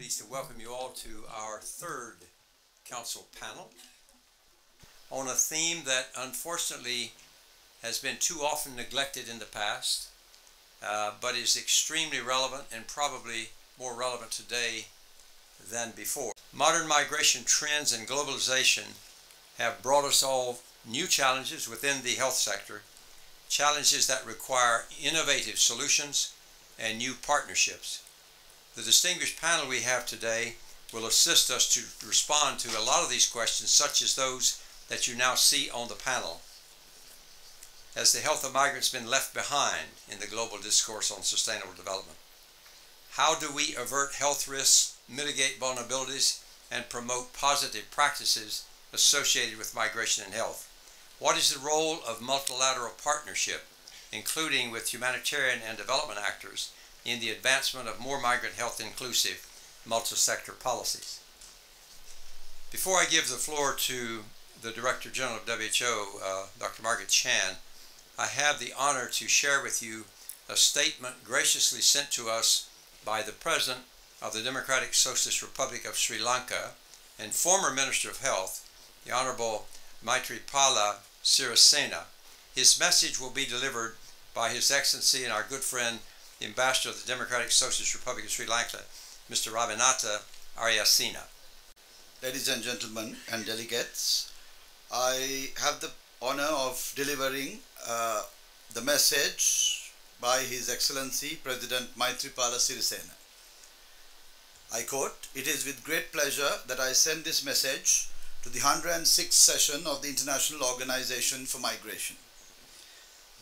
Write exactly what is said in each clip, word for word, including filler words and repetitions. pleased to welcome you all to our third council panel on a theme that unfortunately has been too often neglected in the past, uh, but is extremely relevant and probably more relevant today than before. Modern migration trends and globalization have brought us all new challenges within the health sector, challenges that require innovative solutions and new partnerships. The distinguished panel we have today will assist us to respond to a lot of these questions, such as those that you now see on the panel. Has the health of migrants been left behind in the global discourse on sustainable development? How do we avert health risks, mitigate vulnerabilities, and promote positive practices associated with migration and health? What is the role of multilateral partnership, including with humanitarian and development actors, in the advancement of more migrant health-inclusive multi-sector policies? Before I give the floor to the Director General of W H O, uh, Doctor Margaret Chan, I have the honor to share with you a statement graciously sent to us by the President of the Democratic Socialist Republic of Sri Lanka and former Minister of Health, the Honorable Maithripala Sirisena. His message will be delivered by His Excellency and our good friend, the Ambassador of the Democratic Socialist Republic of Sri Lanka, Mister Ravinatha Ariasena. Ladies and gentlemen and delegates, I have the honor of delivering uh, the message by His Excellency President Maithripala Sirisena. I quote, "It is with great pleasure that I send this message to the one hundred sixth session of the International Organization for Migration.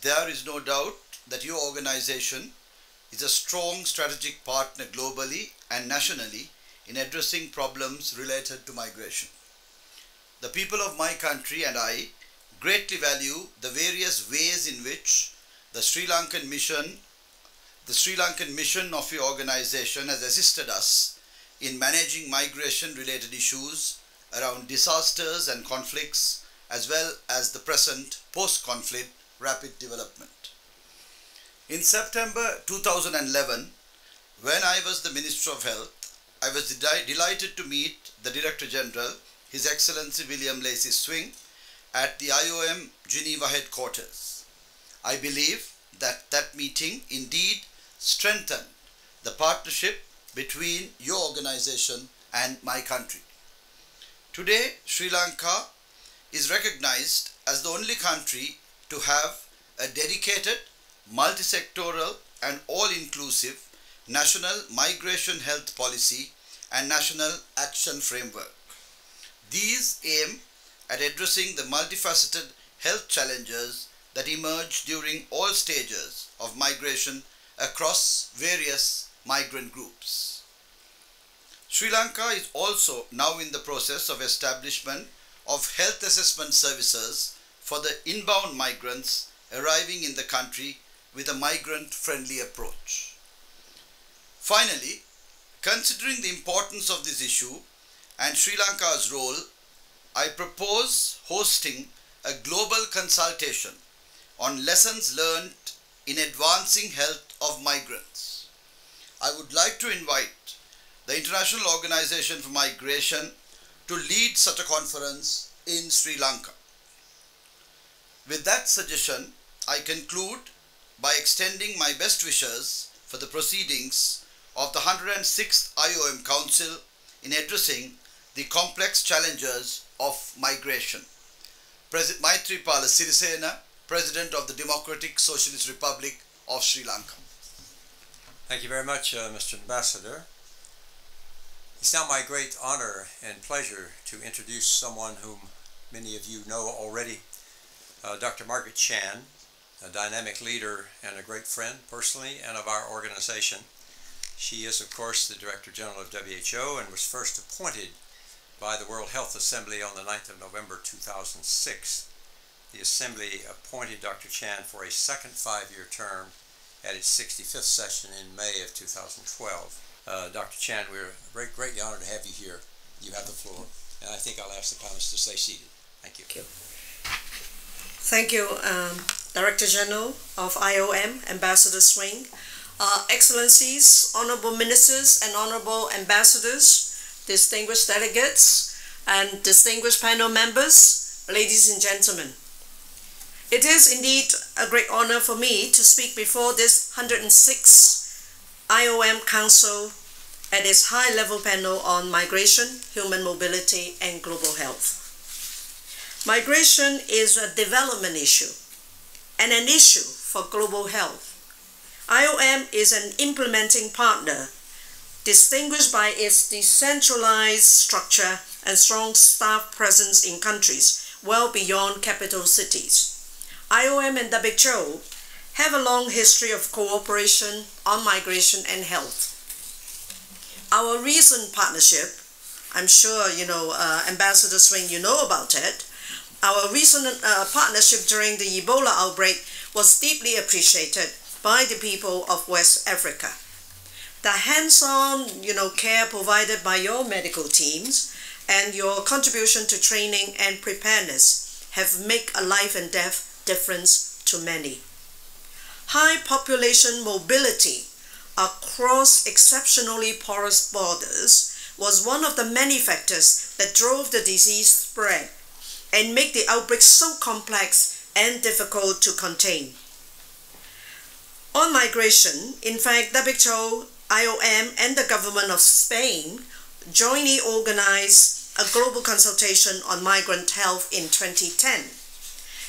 There is no doubt that your organization is a strong strategic partner globally and nationally in addressing problems related to migration. The people of my country and I greatly value the various ways in which the Sri Lankan mission, the Sri Lankan mission of your organization has assisted us in managing migration-related issues around disasters and conflicts, as well as the present post-conflict rapid development. In September two thousand eleven, when I was the Minister of Health, I was de delighted to meet the Director General, His Excellency William Lacy Swing, at the I O M Geneva headquarters. I believe that that meeting indeed strengthened the partnership between your organization and my country. Today, Sri Lanka is recognized as the only country to have a dedicated, multisectoral and all-inclusive national migration health policy and national action framework. These aim at addressing the multifaceted health challenges that emerge during all stages of migration across various migrant groups. Sri Lanka is also now in the process of establishment of health assessment services for the inbound migrants arriving in the country with a migrant-friendly approach. Finally, considering the importance of this issue and Sri Lanka's role, I propose hosting a global consultation on lessons learned in advancing health of migrants. I would like to invite the International Organization for Migration to lead such a conference in Sri Lanka. With that suggestion, I conclude by extending my best wishes for the proceedings of the one hundred sixth I O M Council in addressing the complex challenges of migration. President Maithripala Sirisena, President of the Democratic Socialist Republic of Sri Lanka." Thank you very much, uh, Mister Ambassador. It's now my great honor and pleasure to introduce someone whom many of you know already, uh, Doctor Margaret Chan, a dynamic leader and a great friend personally and of our organization. She is, of course, the Director General of W H O and was first appointed by the World Health Assembly on the ninth of November two thousand six. The Assembly appointed Doctor Chan for a second five-year term at its sixty-fifth session in May of two thousand twelve. Uh, Doctor Chan, we're very greatly honored to have you here. You have the floor, and I think I'll ask the panelists to stay seated. Thank you. Thank you, Thank you um, Director General of I O M, Ambassador Swing, Uh, Excellencies, Honorable Ministers and Honorable Ambassadors, distinguished delegates and distinguished panel members, ladies and gentlemen. It is indeed a great honor for me to speak before this one hundred sixth I O M Council at its high-level panel on migration, human mobility and global health. Migration is a development issue and an issue for global health. I O M is an implementing partner, distinguished by its decentralized structure and strong staff presence in countries well beyond capital cities. I O M and W H O have a long history of cooperation on migration and health. Our recent partnership, I'm sure you know, uh, Ambassador Swing, you know about it. Our recent uh, partnership during the Ebola outbreak was deeply appreciated by the people of West Africa. The hands-on, you know, care provided by your medical teams and your contribution to training and preparedness have made a life and death difference to many. High population mobility across exceptionally porous borders was one of the many factors that drove the disease spread and made the outbreak so complex and difficult to contain. On migration, in fact, W H O, I O M and the government of Spain jointly organized a global consultation on migrant health in twenty ten.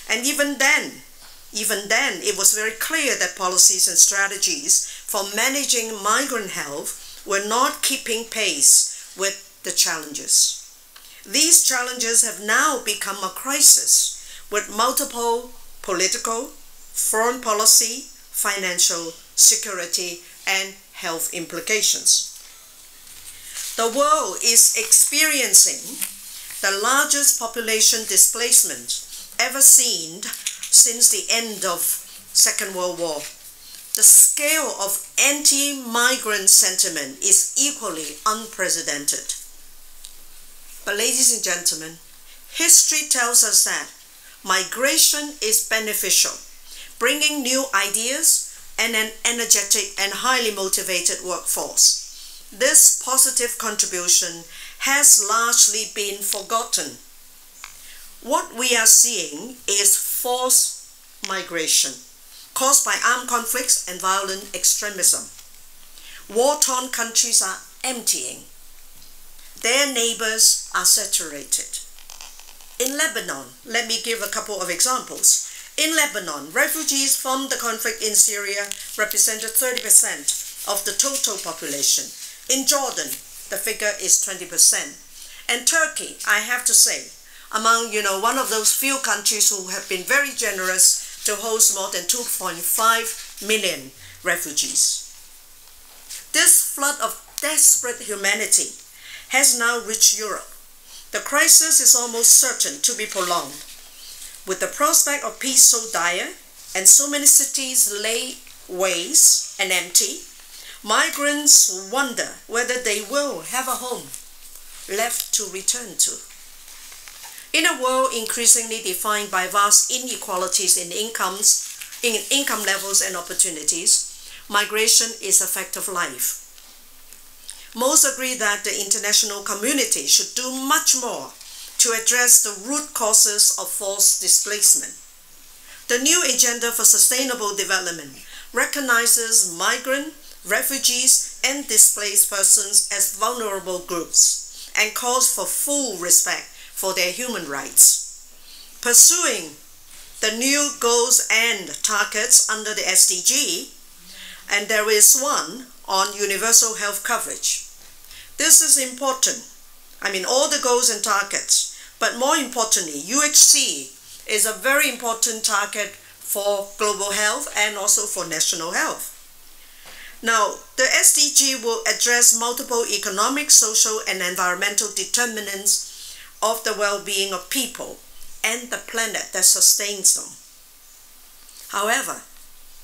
And even then, even then, it was very clear that policies and strategies for managing migrant health were not keeping pace with the challenges. These challenges have now become a crisis with multiple political, foreign policy, financial, security, and health implications. The world is experiencing the largest population displacement ever seen since the end of Second World War. The scale of anti-migrant sentiment is equally unprecedented. But ladies and gentlemen, history tells us that migration is beneficial, bringing new ideas and an energetic and highly motivated workforce. This positive contribution has largely been forgotten. What we are seeing is forced migration caused by armed conflicts and violent extremism. War-torn countries are emptying. Their neighbors are saturated. In Lebanon, let me give a couple of examples. In Lebanon, refugees from the conflict in Syria represented thirty percent of the total population. In Jordan, the figure is twenty percent. And Turkey, I have to say, among, you know, one of those few countries who have been very generous to host more than two point five million refugees. This flood of desperate humanity has now reached Europe. The crisis is almost certain to be prolonged. With the prospect of peace so dire and so many cities laid waste and empty, migrants wonder whether they will have a home left to return to. In a world increasingly defined by vast inequalities in incomes, in income levels and opportunities, migration is a fact of life. Most agree that the international community should do much more to address the root causes of forced displacement. The new agenda for sustainable development recognizes migrant, refugees, and displaced persons as vulnerable groups and calls for full respect for their human rights. Pursuing the new goals and targets under the S D G, and there is one on universal health coverage. This is important. I mean, all the goals and targets. But more importantly, U H C is a very important target for global health and also for national health. Now, the S D G will address multiple economic, social, and environmental determinants of the well-being of people and the planet that sustains them. However,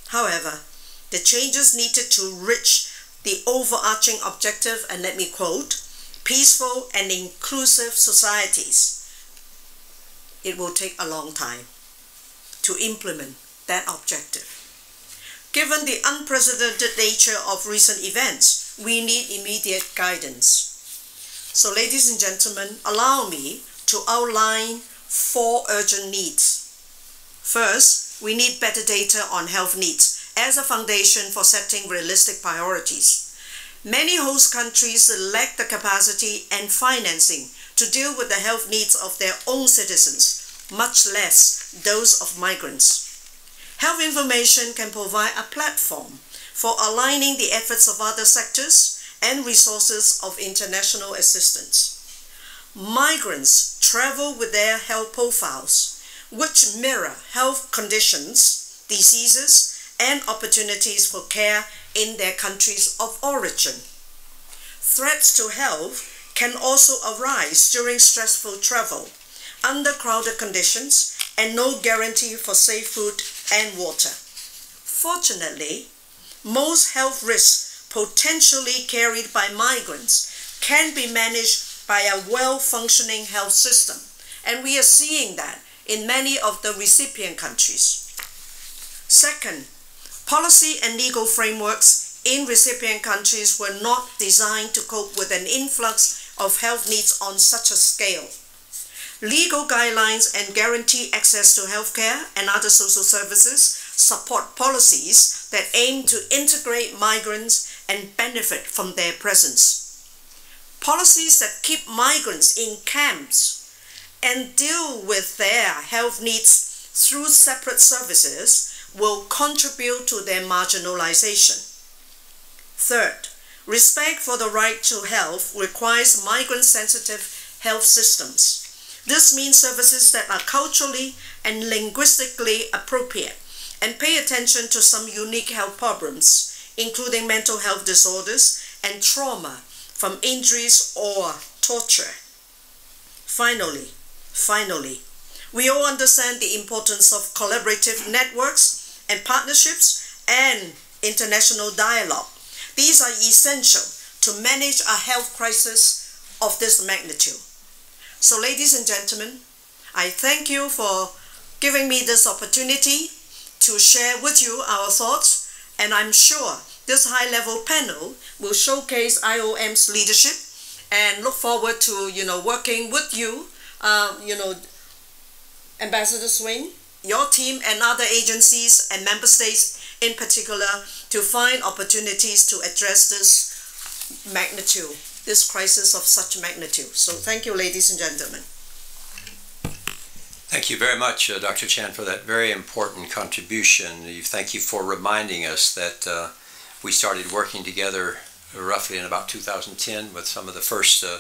however, the changes needed to reach the overarching objective, and let me quote, peaceful and inclusive societies, it will take a long time to implement that objective. Given the unprecedented nature of recent events, we need immediate guidance. So, ladies and gentlemen, allow me to outline four urgent needs. First, we need better data on health needs as a foundation for setting realistic priorities. Many host countries lack the capacity and financing to deal with the health needs of their own citizens, much less those of migrants. Health information can provide a platform for aligning the efforts of other sectors and resources of international assistance. Migrants travel with their health profiles, which mirror health conditions, diseases, and opportunities for care in their countries of origin. Threats to health can also arise during stressful travel, under crowded conditions, and no guarantee for safe food and water. Fortunately, most health risks potentially carried by migrants can be managed by a well-functioning health system, and we are seeing that in many of the recipient countries. Second, policy and legal frameworks in recipient countries were not designed to cope with an influx of health needs on such a scale. Legal guidelines and guarantee access to healthcare and other social services support policies that aim to integrate migrants and benefit from their presence. Policies that keep migrants in camps and deal with their health needs through separate services will contribute to their marginalization. Third, respect for the right to health requires migrant-sensitive health systems. This means services that are culturally and linguistically appropriate and pay attention to some unique health problems, including mental health disorders and trauma from injuries or torture. Finally, finally, we all understand the importance of collaborative networks and partnerships and international dialogue. These are essential to manage a health crisis of this magnitude. So, ladies and gentlemen, I thank you for giving me this opportunity to share with you our thoughts, and I'm sure this high-level panel will showcase I O M's leadership, and look forward to, you know, working with you, uh, you know, Ambassador Swing, your team and other agencies and member states in particular to find opportunities to address this magnitude. This crisis of such magnitude. So thank you, ladies and gentlemen. Thank you very much, uh, Doctor Chan, for that very important contribution. Thank you for reminding us that uh, we started working together roughly in about two thousand ten with some of the first uh,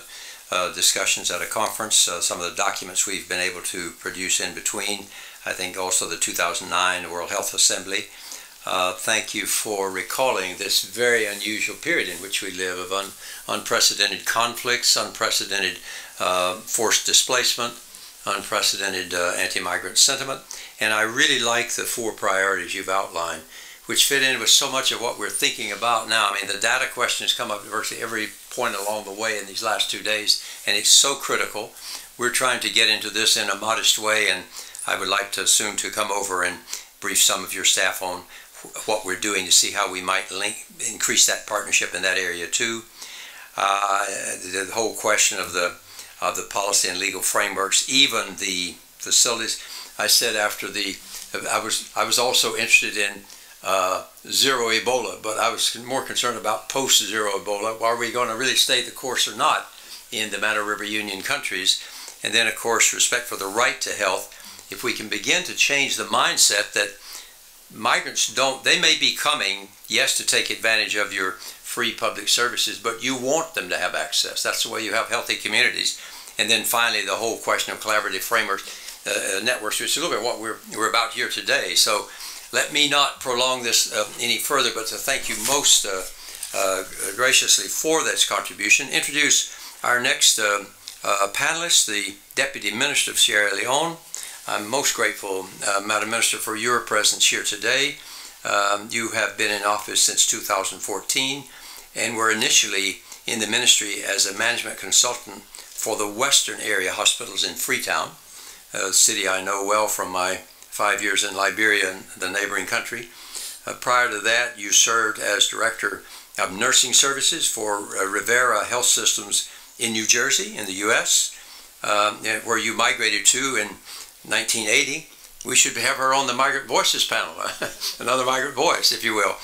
uh, discussions at a conference, uh, some of the documents we've been able to produce in between. I think also the two thousand nine World Health Assembly. Uh, thank you for recalling this very unusual period in which we live of un unprecedented conflicts, unprecedented uh, forced displacement, unprecedented uh, anti-migrant sentiment. And I really like the four priorities you've outlined, which fit in with so much of what we're thinking about now. I mean, the data question has come up at virtually every point along the way in these last two days, and it's so critical. We're trying to get into this in a modest way, and I would like to soon to come over and brief some of your staff on what we're doing to see how we might link, increase that partnership in that area too. Uh, the whole question of the of the policy and legal frameworks, even the facilities. I said after the, I was I was also interested in uh, zero Ebola, but I was more concerned about post-zero Ebola. Are we going to really stay the course or not in the Mata River Union countries? And then of course respect for the right to health. If we can begin to change the mindset that migrants don't, they may be coming, yes, to take advantage of your free public services, but you want them to have access. That's the way you have healthy communities. And then finally, the whole question of collaborative frameworks, uh, networks, which is a little bit what we're, we're about here today. So let me not prolong this uh, any further, but to thank you most uh, uh, graciously for this contribution. Introduce our next uh, uh, panelist, the Deputy Minister of Sierra Leone. I'm most grateful, uh, Madam Minister, for your presence here today. Um, you have been in office since two thousand fourteen and were initially in the ministry as a management consultant for the Western Area Hospitals in Freetown, a city I know well from my five years in Liberia and the neighboring country. Uh, prior to that, you served as Director of Nursing Services for uh, Rivera Health Systems in New Jersey in the U S, um, where you migrated to in nineteen eighty. We should have her on the Migrant Voices panel, another migrant voice, if you will.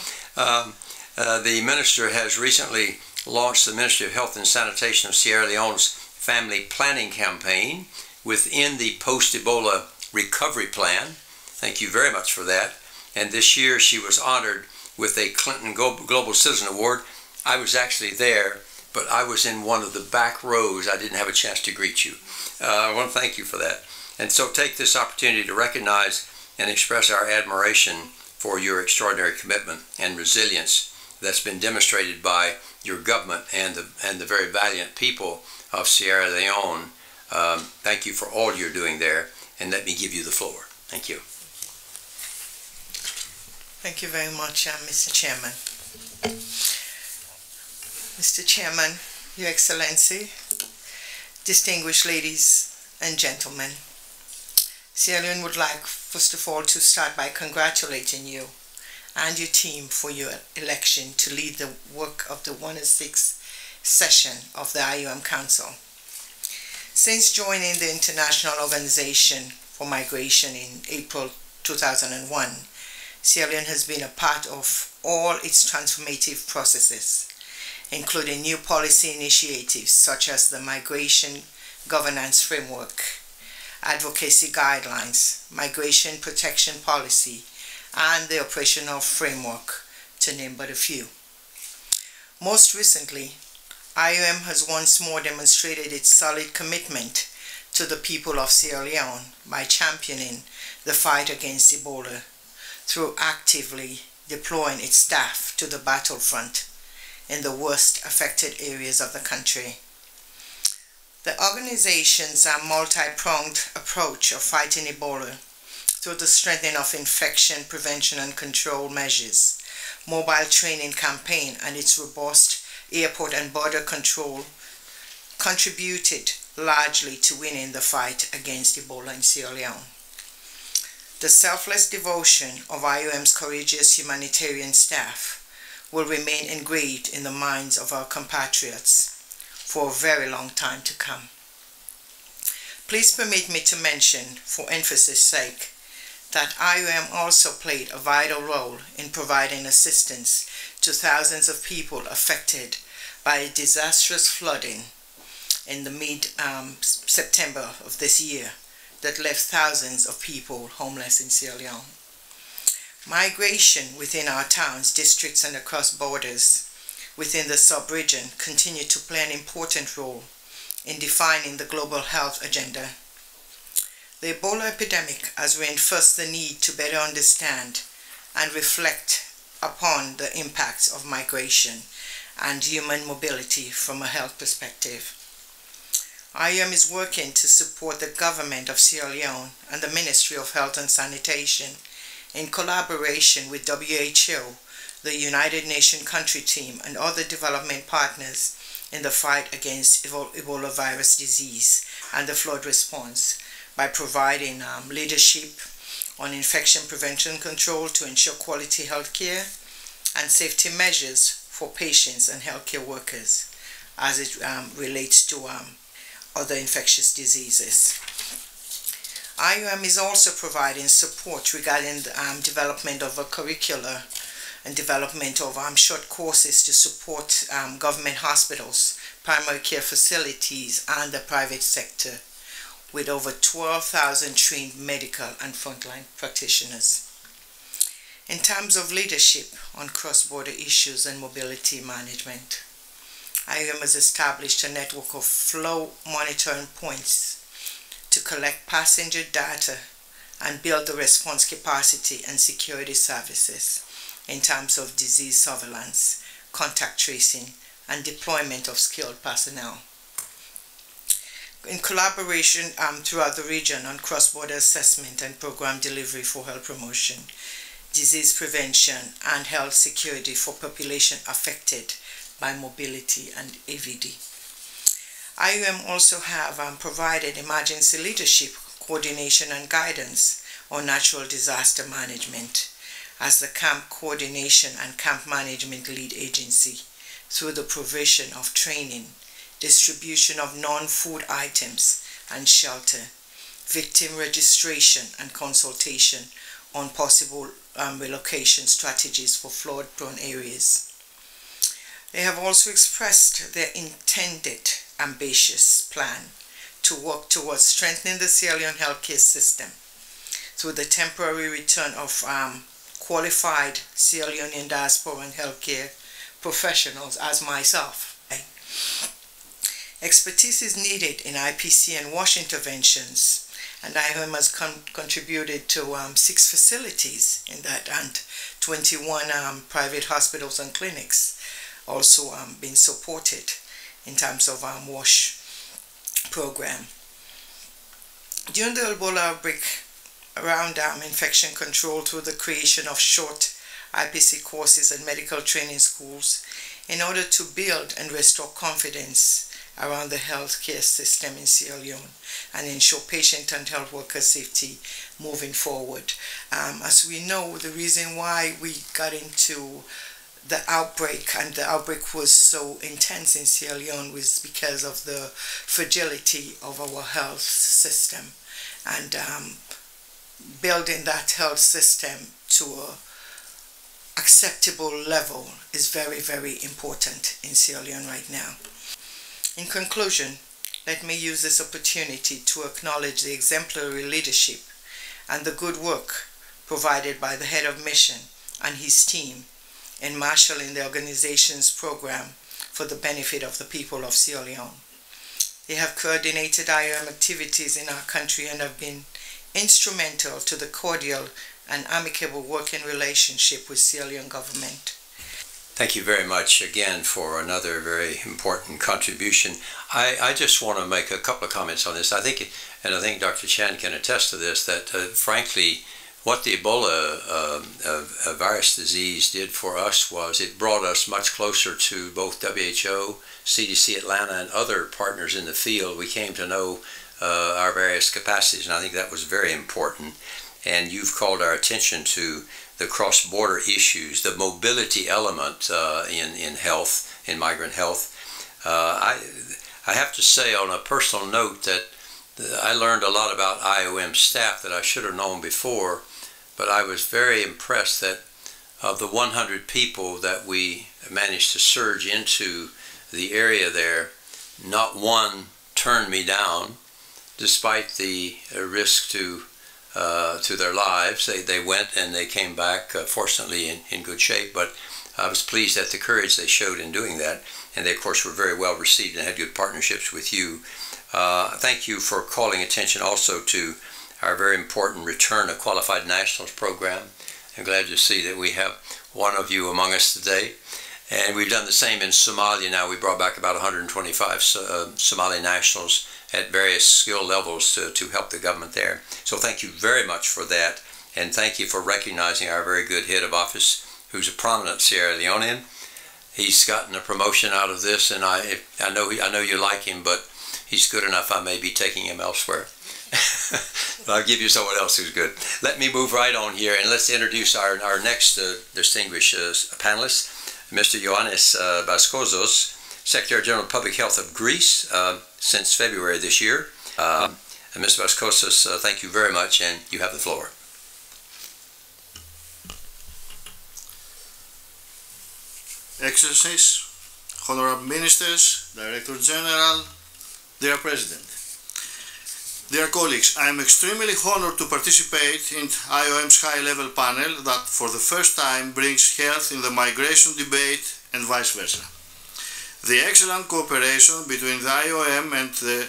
Um, uh, the minister has recently launched the Ministry of Health and Sanitation of Sierra Leone's Family Planning Campaign within the post-Ebola recovery plan. Thank you very much for that. And this year she was honored with a Clinton Global Citizen Award. I was actually there, but I was in one of the back rows. I didn't have a chance to greet you. Uh, I want to thank you for that. And so take this opportunity to recognize and express our admiration for your extraordinary commitment and resilience that's been demonstrated by your government and the, and the very valiant people of Sierra Leone. Um, thank you for all you're doing there, and let me give you the floor. Thank you. Thank you very much, uh, Mister Chairman. Mr. Chairman, Your Excellency, distinguished ladies and gentlemen, Sierra Leone would like, first of all, to start by congratulating you and your team for your election to lead the work of the one hundred sixth session of the I O M Council. Since joining the International Organization for Migration in April two thousand one, Sierra Leone has been a part of all its transformative processes, including new policy initiatives such as the Migration Governance Framework, Advocacy Guidelines, Migration Protection Policy, and the Operational Framework, to name but a few. Most recently, I O M has once more demonstrated its solid commitment to the people of Sierra Leone by championing the fight against Ebola through actively deploying its staff to the battlefront in the worst affected areas of the country. The organization's multi-pronged approach of fighting Ebola through the strengthening of infection prevention and control measures, mobile training campaign, and its robust airport and border control contributed largely to winning the fight against Ebola in Sierra Leone. The selfless devotion of I O M's courageous humanitarian staff will remain engraved in the minds of our compatriots for a very long time to come. Please permit me to mention, for emphasis' sake, that I O M also played a vital role in providing assistance to thousands of people affected by disastrous flooding in the mid-September um, of this year that left thousands of people homeless in Sierra Leone. Migration within our towns, districts, and across borders within the sub-region continue to play an important role in defining the global health agenda. The Ebola epidemic has reinforced the need to better understand and reflect upon the impacts of migration and human mobility from a health perspective. I O M is working to support the government of Sierra Leone and the Ministry of Health and Sanitation in collaboration with W H O, the United Nations country team, and other development partners in the fight against Ebola virus disease and the flood response by providing um, leadership on infection prevention control to ensure quality health care and safety measures for patients and healthcare workers as it um, relates to um, other infectious diseases. I O M is also providing support regarding the um, development of a curricula and development of um, short courses to support um, government hospitals, primary care facilities, and the private sector, with over twelve thousand trained medical and frontline practitioners. In terms of leadership on cross-border issues and mobility management, I O M has established a network of flow monitoring points to collect passenger data and build the response capacity and security services in terms of disease surveillance, contact tracing, and deployment of skilled personnel. In collaboration um, throughout the region on cross-border assessment and program delivery for health promotion, disease prevention, and health security for population affected by mobility and A V D. I O M also have um, provided emergency leadership, coordination, and guidance on natural disaster management, as the Camp Coordination and Camp Management Lead Agency through the provision of training, distribution of non-food items and shelter, victim registration and consultation on possible um, relocation strategies for flood-prone areas. They have also expressed their intended ambitious plan to work towards strengthening the Sierra Leone healthcare system through the temporary return of um, qualified Sierra Leonean diasporan healthcare professionals as myself. Right? Expertise is needed in I P C and W A S H interventions, and I O M has con contributed to um, six facilities in that and twenty-one um, private hospitals and clinics also um, been supported in terms of um, W A S H program. During the Ebola outbreak, around um, infection control through the creation of short I P C courses and medical training schools in order to build and restore confidence around the healthcare system in Sierra Leone and ensure patient and health worker safety moving forward. Um, as we know, the reason why we got into the outbreak and the outbreak was so intense in Sierra Leone was because of the fragility of our health system and um, building that health system to a acceptable level is very, very important in Sierra Leone right now. In conclusion, let me use this opportunity to acknowledge the exemplary leadership and the good work provided by the head of mission and his team in marshalling the organization's program for the benefit of the people of Sierra Leone. They have coordinated I O M activities in our country and have been instrumental to the cordial and amicable working relationship with Sierra Leone government. Thank you very much again for another very important contribution. I, I just want to make a couple of comments on this. I think, and I think Doctor Chan can attest to this, that uh, frankly, what the Ebola uh, uh, virus disease did for us was it brought us much closer to both W H O, C D C Atlanta, and other partners in the field. We came to know uh, our various capacities, and I think that was very important. And you've called our attention to the cross-border issues, the mobility element uh, in, in health, in migrant health. Uh, I, I have to say on a personal note that I learned a lot about I O M staff that I should have known before, but I was very impressed that of the one hundred people that we managed to surge into the area there, not one turned me down despite the risk to Uh, to their lives. They, they went and they came back, uh, fortunately, in, in good shape, but I was pleased at the courage they showed in doing that, and they, of course, were very well received and had good partnerships with you. Uh, thank you for calling attention also to our very important Return of Qualified Nationals program. I'm glad to see that we have one of you among us today, and we've done the same in Somalia now. We brought back about one hundred twenty-five uh, Somali nationals at various skill levels to, to help the government there. So thank you very much for that, and thank you for recognizing our very good head of office, who's a prominent Sierra Leonean. He's gotten a promotion out of this, and I, I, know, I know you like him, but he's good enough I may be taking him elsewhere. But I'll give you someone else who's good. Let me move right on here, and let's introduce our, our next uh, distinguished uh, panelist, Mister Ioannis uh, Baskozos, Secretary General of Public Health of Greece uh, since February this year. Uh, and Mister Baskozos, uh, thank you very much, and you have the floor. Excellencies, Honorable Ministers, Director General, dear President, dear colleagues, I am extremely honored to participate in I O M's high-level panel that for the first time brings health in the migration debate and vice versa. The excellent cooperation between the I O M and the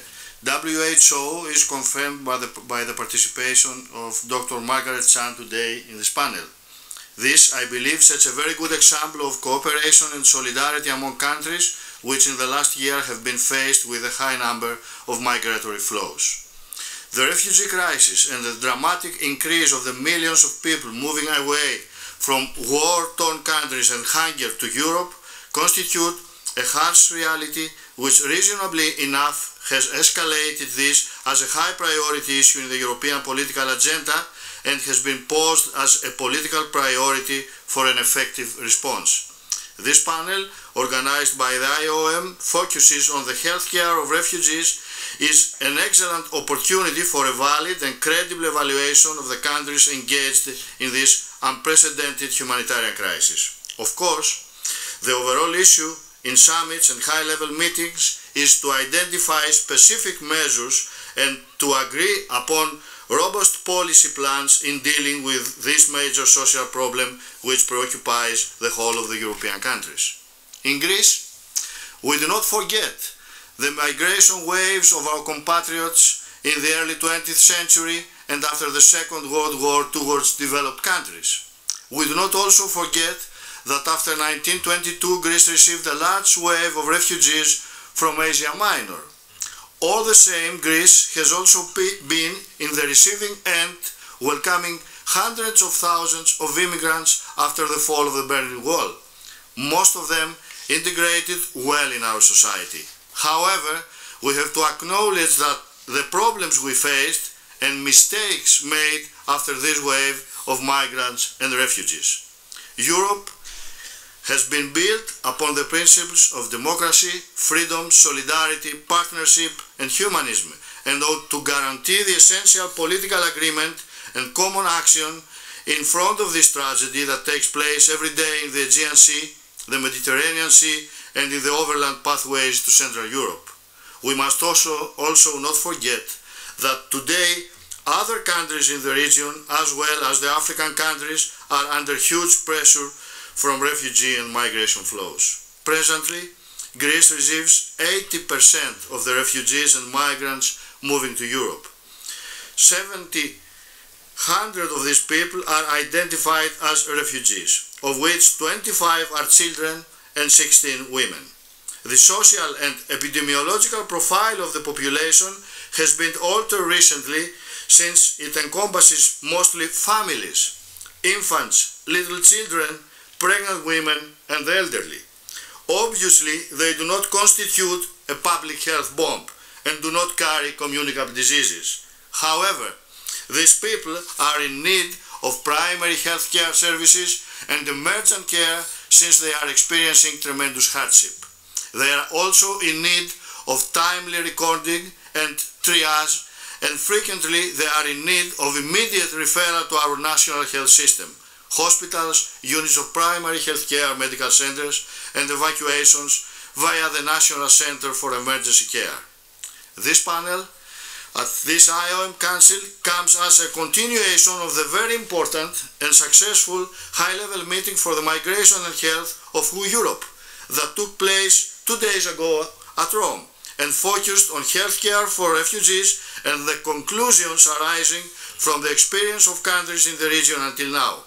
W H O is confirmed by the, by the participation of Doctor Margaret Chan today in this panel. This, I believe, sets a very good example of cooperation and solidarity among countries which in the last year have been faced with a high number of migratory flows. The refugee crisis and the dramatic increase of the millions of people moving away from war-torn countries and hunger to Europe constitute a harsh reality which reasonably enough has escalated this as a high priority issue in the European political agenda and has been posed as a political priority for an effective response. This panel, organized by the I O M, focuses on the healthcare of refugees, is an excellent opportunity for a valid and credible evaluation of the countries engaged in this unprecedented humanitarian crisis. Of course, the overall issue in summits and high-level meetings is to identify specific measures and to agree upon robust policy plans in dealing with this major social problem which preoccupies the whole of the European countries. In Greece, we do not forget the migration waves of our compatriots in the early twentieth century and after the Second World War towards developed countries. We do not also forget that after nineteen twenty-two Greece received a large wave of refugees from Asia Minor. All the same, Greece has also been in the receiving end, welcoming hundreds of thousands of immigrants after the fall of the Berlin Wall, most of them integrated well in our society. However, we have to acknowledge that the problems we faced and mistakes made after this wave of migrants and refugees. Europe has been built upon the principles of democracy, freedom, solidarity, partnership and humanism, and ought to guarantee the essential political agreement and common action in front of this tragedy that takes place every day in the Aegean Sea, the Mediterranean Sea and in the overland pathways to Central Europe. We must also, also not forget that today other countries in the region, as well as the African countries, are under huge pressure from refugee and migration flows. Presently, Greece receives eighty percent of the refugees and migrants moving to Europe. seven hundred of these people are identified as refugees, of which twenty-five are children and sixteen women. The social and epidemiological profile of the population has been altered recently since it encompasses mostly families, infants, little children, pregnant women and the elderly. Obviously, they do not constitute a public health bomb and do not carry communicable diseases. However, these people are in need of primary health care services and emergent care since they are experiencing tremendous hardship. They are also in need of timely recording and triage, and frequently they are in need of immediate referral to our national health system, hospitals, units of primary health care, medical centers, and evacuations via the National Center for Emergency Care. This panel at this I O M Council comes as a continuation of the very important and successful high-level meeting for the migration and health of Europe that took place two days ago at Rome and focused on healthcare for refugees and the conclusions arising from the experience of countries in the region until now.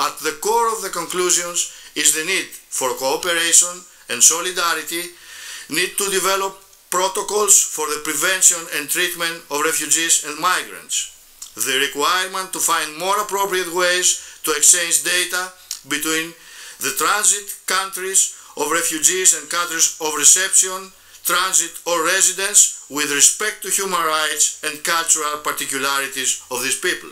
At the core of the conclusions is the need for cooperation and solidarity, need to develop protocols for the prevention and treatment of refugees and migrants, the requirement to find more appropriate ways to exchange data between the transit countries of refugees and countries of reception, transit or residence with respect to human rights and cultural particularities of these people.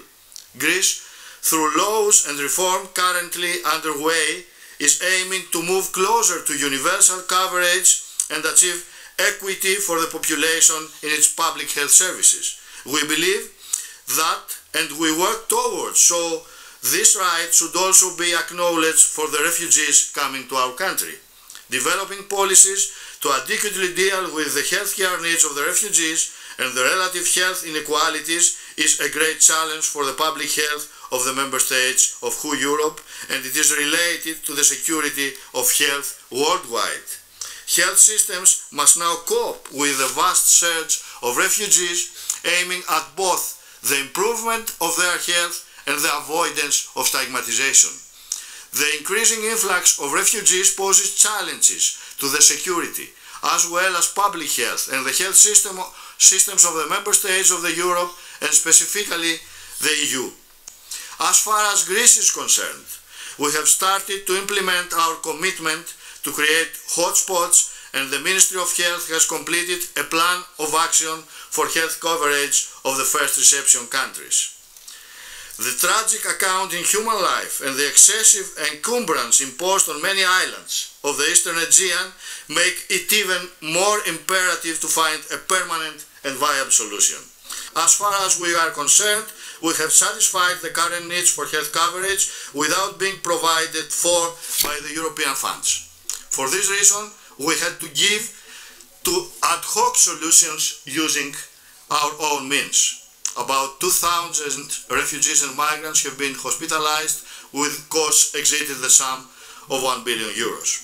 Greece, through laws and reform currently underway, is aiming to move closer to universal coverage and achieve equity for the population in its public health services. We believe that and we work towards, so this right should also be acknowledged for the refugees coming to our country. Developing policies to adequately deal with the healthcare needs of the refugees and the relative health inequalities is a great challenge for the public health of the member states of W H O Europe, and it is related to the security of health worldwide. Health systems must now cope with the vast surge of refugees, aiming at both the improvement of their health and the avoidance of stigmatization. The increasing influx of refugees poses challenges to the security, as well as public health and the health system, systems of the member states of the Europe and specifically the E U. As far as Greece is concerned, we have started to implement our commitment to create hotspots, and the Ministry of Health has completed a plan of action for health coverage of the first reception countries. The tragic account in human life and the excessive encumbrance imposed on many islands of the Eastern Aegean make it even more imperative to find a permanent and viable solution. As far as we are concerned, we have satisfied the current needs for health coverage without being provided for by the European funds. For this reason, we had to give to ad hoc solutions using our own means. About two thousand refugees and migrants have been hospitalized, with costs exceeding the sum of one billion euros.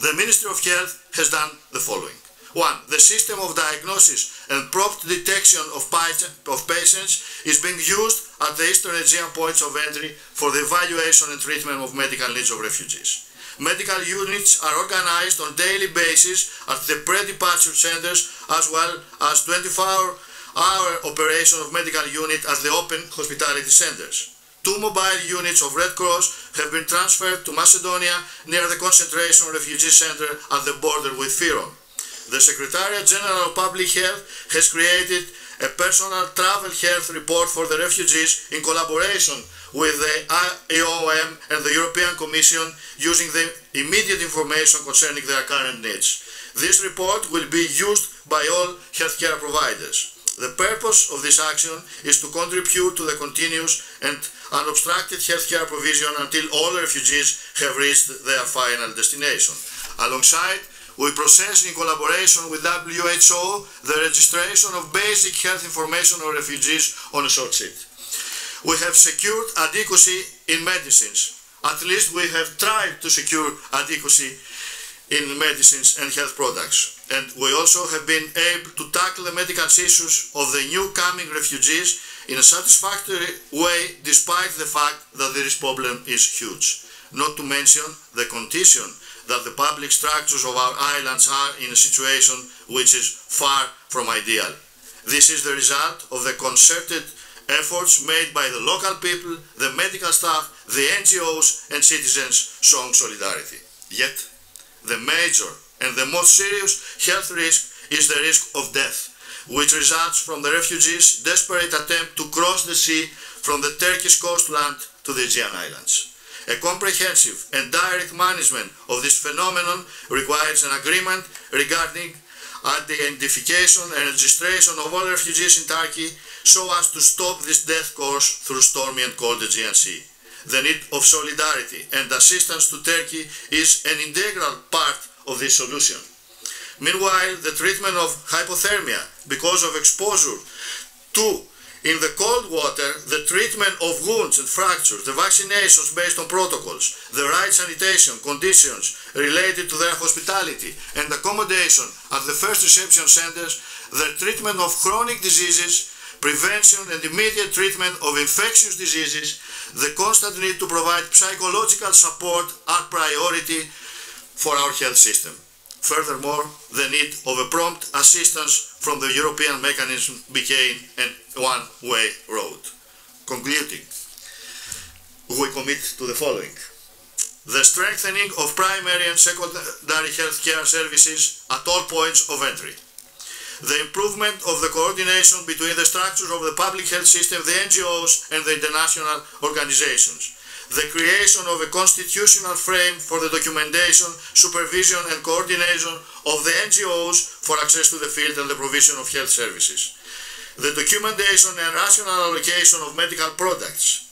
The Ministry of Health has done the following. One, the system of diagnosis and prompt detection of patients is being used at the Eastern Aegean points of entry for the evaluation and treatment of medical needs of refugees. Medical units are organized on a daily basis at the pre-departure centers, as well as twenty-four hour operation of medical unit at the open hospitality centers. Two mobile units of Red Cross have been transferred to Macedonia near the concentration refugee center at the border with Fyrom. The Secretariat General of Public Health has created a personal travel health report for the refugees in collaboration with the I O M and the European Commission, using the immediate information concerning their current needs. This report will be used by all healthcare providers. The purpose of this action is to contribute to the continuous and unobstructed healthcare provision until all refugees have reached their final destination. Alongside, we process in collaboration with W H O the registration of basic health information on refugees on a short sheet. We have secured adequacy in medicines. At least we have tried to secure adequacy in medicines and health products. And we also have been able to tackle the medical issues of the new coming refugees in a satisfactory way, despite the fact that this problem is huge. Not to mention the condition that the public structures of our islands are in a situation which is far from ideal. This is the result of the concerted efforts made by the local people, the medical staff, the N G Os and citizens showing solidarity. Yet, the major and the most serious health risk is the risk of death, which results from the refugees' desperate attempt to cross the sea from the Turkish coastland to the Aegean Islands. A comprehensive and direct management of this phenomenon requires an agreement regarding identification and registration of all refugees in Turkey, so as to stop this death course through stormy and cold Aegean Sea. The need of solidarity and assistance to Turkey is an integral part of this solution. Meanwhile, the treatment of hypothermia because of exposure to in the cold water, the treatment of wounds and fractures, the vaccinations based on protocols, the right sanitation conditions related to their hospitality and accommodation at the first reception centers, the treatment of chronic diseases, prevention and immediate treatment of infectious diseases, the constant need to provide psychological support are priority for our health system. Furthermore, the need of a prompt assistance from the European mechanism became a one-way road. Concluding, we commit to the following. The strengthening of primary and secondary health care services at all points of entry. The improvement of the coordination between the structures of the public health system, the N G Os and the international organizations. The creation of a constitutional frame for the documentation, supervision and coordination of the N G Os for access to the field and the provision of health services. The documentation and rational allocation of medical products.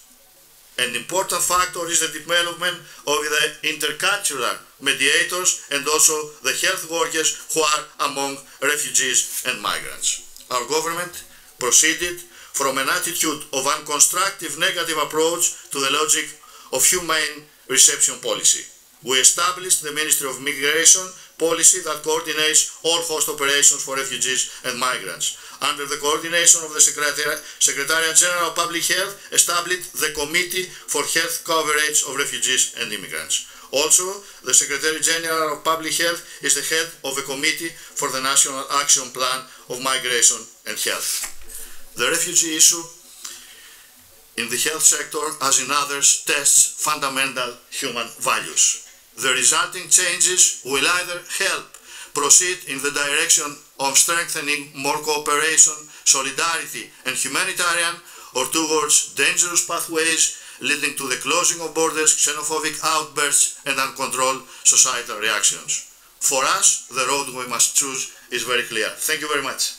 An important factor is the development of the intercultural mediators and also the health workers who are among refugees and migrants. Our government proceeded from an attitude of unconstructive negative approach to the logic of humane reception policy. We established the Ministry of Migration policy that coordinates all host operations for refugees and migrants. Under the coordination of the Secretariat, Secretariat General of Public Health established the Committee for Health Coverage of Refugees and Immigrants. Also, the Secretary General of Public Health is the head of the Committee for the National Action Plan of Migration and Health. The refugee issue in the health sector, as in others, tests fundamental human values. The resulting changes will either help proceed in the direction of strengthening more cooperation, solidarity and humanitarian, or towards dangerous pathways leading to the closing of borders, xenophobic outbursts and uncontrolled societal reactions. For us, the road we must choose is very clear. Thank you very much.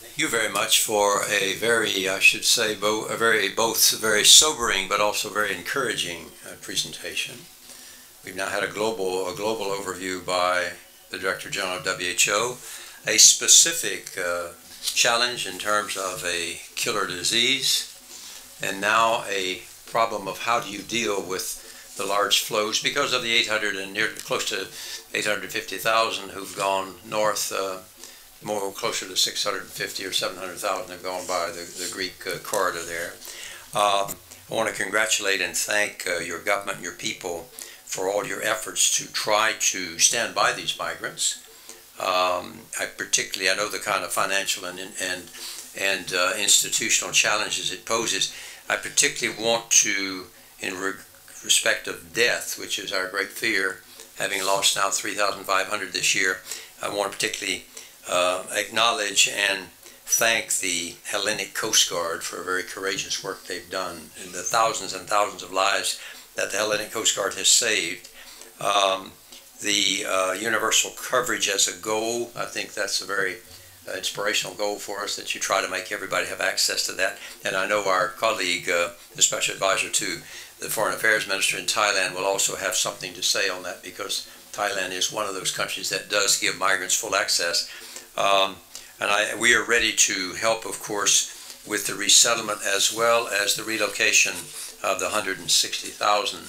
Thank you very much for a very, I should say, bo a very, both very sobering but also very encouraging uh, presentation. We've now had a global, a global overview by the Director General of W H O, a specific uh, challenge in terms of a killer disease, and now a problem of how do you deal with the large flows because of the eight hundred and near close to eight hundred fifty thousand who've gone north, uh, more closer to six hundred fifty or seven hundred thousand have gone by the, the Greek uh, corridor there. Um, I want to congratulate and thank uh, your government and your people for all your efforts to try to stand by these migrants. Um, I particularly, I know the kind of financial and, and, and uh, institutional challenges it poses. I particularly want to, in re respect of death, which is our great fear, having lost now three thousand five hundred this year, I want to particularly uh, acknowledge and thank the Hellenic Coast Guard for a very courageous work they've done, and the thousands and thousands of lives that the Hellenic Coast Guard has saved. Um, the uh, universal coverage as a goal, I think that's a very uh, inspirational goal for us, that you try to make everybody have access to that. And I know our colleague, uh, the special advisor to the Foreign Affairs Minister in Thailand, will also have something to say on that, because Thailand is one of those countries that does give migrants full access. Um, and I, we are ready to help, of course, with the resettlement as well as the relocation of the one hundred sixty thousand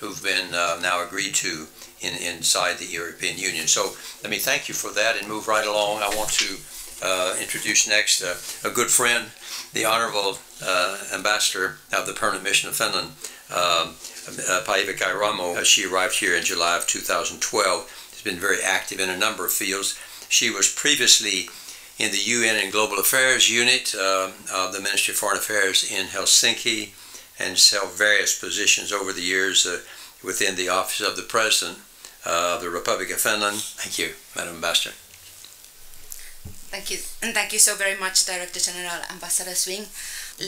who've been uh, now agreed to in, inside the European Union. So let me thank you for that and move right along. I want to uh, introduce next uh, a good friend, the Honorable uh, Ambassador of the Permanent Mission of Finland, uh, uh, Päivi Kairamo. Uh, she arrived here in July of two thousand twelve. She's been very active in a number of fields. She was previously in the U N and Global Affairs Unit uh, of the Ministry of Foreign Affairs in Helsinki, and held various positions over the years uh, within the Office of the President uh, of the Republic of Finland. Thank you, Madam Ambassador. Thank you, and thank you so very much, Director General Ambassador Swing.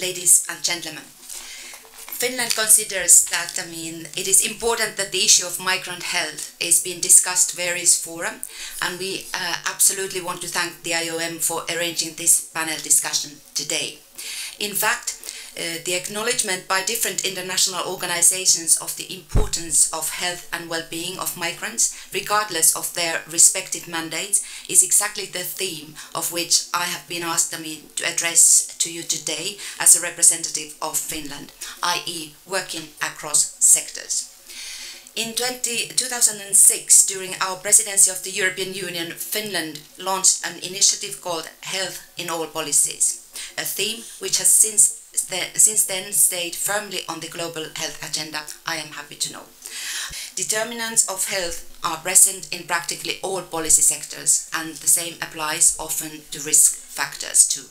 Ladies and gentlemen, Finland considers that, I mean, it is important that the issue of migrant health is being discussed in various forums, and we uh, absolutely want to thank the I O M for arranging this panel discussion today. In fact, Uh, the acknowledgement by different international organizations of the importance of health and well-being of migrants, regardless of their respective mandates, is exactly the theme of which I have been asked I mean, to address to you today as a representative of Finland, that is working across sectors. In two thousand six, during our presidency of the European Union, Finland launched an initiative called Health in All Policies, a theme which has since The, since then stayed firmly on the global health agenda, I am happy to know. Determinants of health are present in practically all policy sectors, and the same applies often to risk factors too.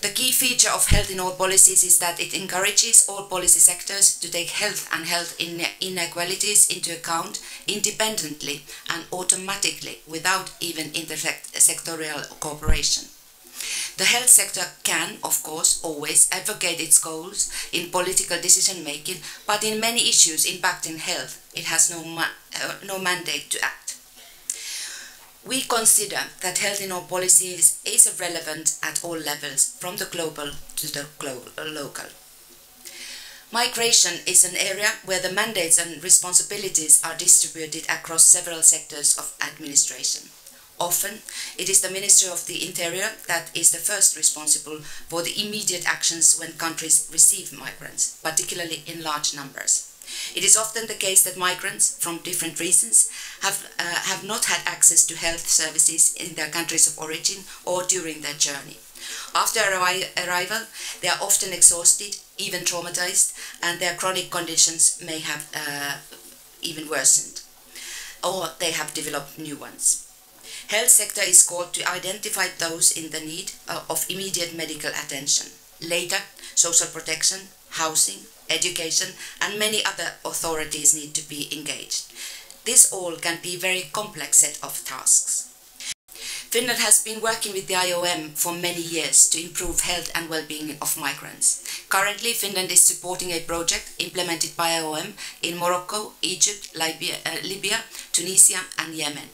The key feature of Health in All Policies is that it encourages all policy sectors to take health and health inequalities into account independently and automatically without even intersectorial cooperation. The health sector can, of course, always advocate its goals in political decision-making, but in many issues impacting health, it has no, ma uh, no mandate to act. We consider that Health in All Policies is relevant at all levels, from the global to the global, uh, local. Migration is an area where the mandates and responsibilities are distributed across several sectors of administration. Often, it is the Ministry of the Interior that is the first responsible for the immediate actions when countries receive migrants, particularly in large numbers. It is often the case that migrants, from different reasons, have, uh, have not had access to health services in their countries of origin or during their journey. After arri arrival, they are often exhausted, even traumatized, and their chronic conditions may have uh, even worsened, or they have developed new ones. Health sector is called to identify those in the need of immediate medical attention, later social protection, housing, education, and many other authorities need to be engaged. This all can be a very complex set of tasks. Finland has been working with the I O M for many years to improve health and well-being of migrants. Currently, Finland is supporting a project implemented by I O M in Morocco, Egypt, Libya, uh, Libya, Tunisia and Yemen.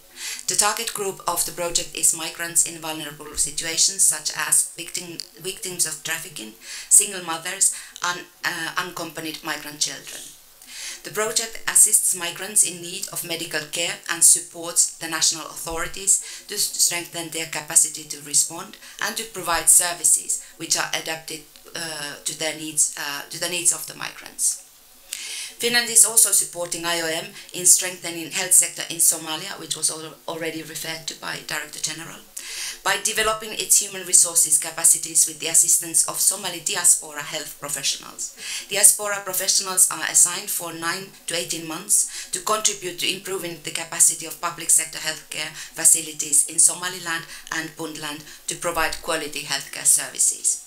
The target group of the project is migrants in vulnerable situations such as victim, victims of trafficking, single mothers and uh, unaccompanied migrant children. The project assists migrants in need of medical care and supports the national authorities to strengthen their capacity to respond and to provide services which are adapted uh, to their needs, uh, to the needs of the migrants. Finland is also supporting I O M in strengthening health sector in Somalia, which was already referred to by Director General, by developing its human resources capacities with the assistance of Somali diaspora health professionals. Diaspora professionals are assigned for nine to eighteen months to contribute to improving the capacity of public sector healthcare facilities in Somaliland and Puntland to provide quality healthcare services.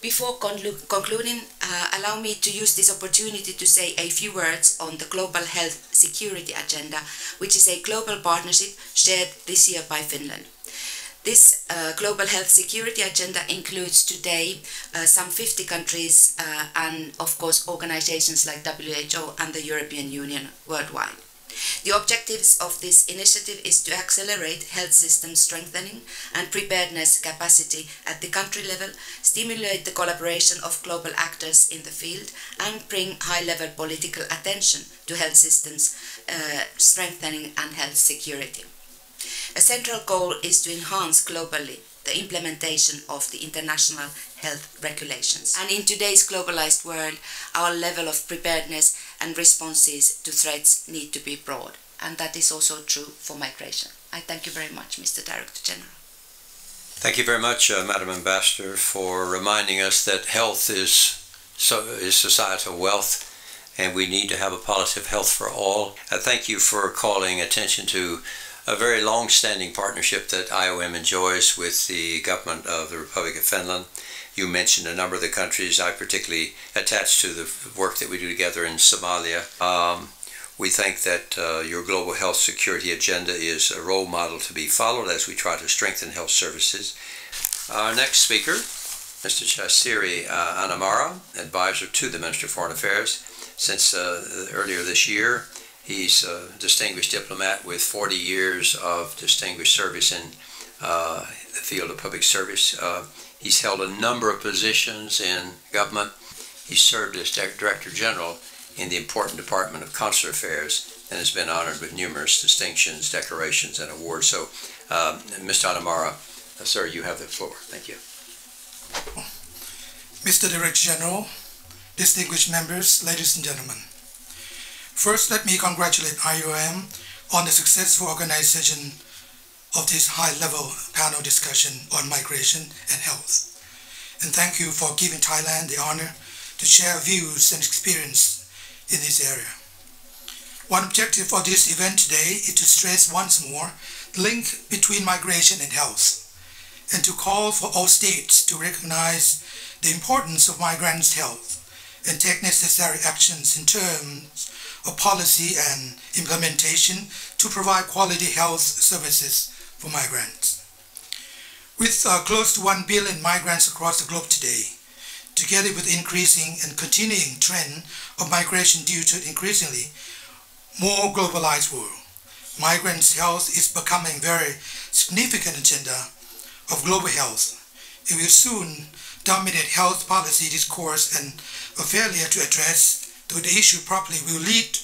Before concluding, uh, allow me to use this opportunity to say a few words on the Global Health Security Agenda, which is a global partnership shared this year by Finland. This uh, Global Health Security Agenda includes today uh, some fifty countries uh, and, of course, organizations like W H O and the European Union worldwide. The objectives of this initiative is to accelerate health system strengthening and preparedness capacity at the country level, stimulate the collaboration of global actors in the field, and bring high-level political attention to health systems uh, strengthening and health security. A central goal is to enhance globally the implementation of the international health regulations. And in today's globalized world, our level of preparedness and responses to threats need to be broad. And that is also true for migration. I thank you very much, Mister Director General. Thank you very much, uh, Madam Ambassador, for reminding us that health is, so, is societal wealth, and we need to have a policy of health for all. I thank you for calling attention to a very long-standing partnership that I O M enjoys with the government of the Republic of Finland. You mentioned a number of the countries I particularly attached to the work that we do together in Somalia. Um, we think that uh, your global health security agenda is a role model to be followed as we try to strengthen health services. Our next speaker, Mister Chaisiri uh, Anamara, advisor to the Minister of Foreign Affairs. Since uh, earlier this year, he's a distinguished diplomat with forty years of distinguished service in uh, the field of public service. Uh, he's held a number of positions in government. He served as Director General in the important Department of Consular Affairs and has been honored with numerous distinctions, decorations, and awards. So, um, Mister Anamara, uh, sir, you have the floor. Thank you. Mister Director General, distinguished members, ladies and gentlemen. First, let me congratulate I O M on the successful organization of this high-level panel discussion on migration and health. And thank you for giving Thailand the honor to share views and experience in this area. One objective of this event today is to stress once more the link between migration and health, and to call for all states to recognize the importance of migrants' health and take necessary actions in terms of policy and implementation to provide quality health services for migrants. With uh, close to one billion migrants across the globe today, together with the increasing and continuing trend of migration due to increasingly more globalized world, migrants' health is becoming a very significant agenda of global health. It will soon dominate health policy discourse, and a failure to address the issue properly will lead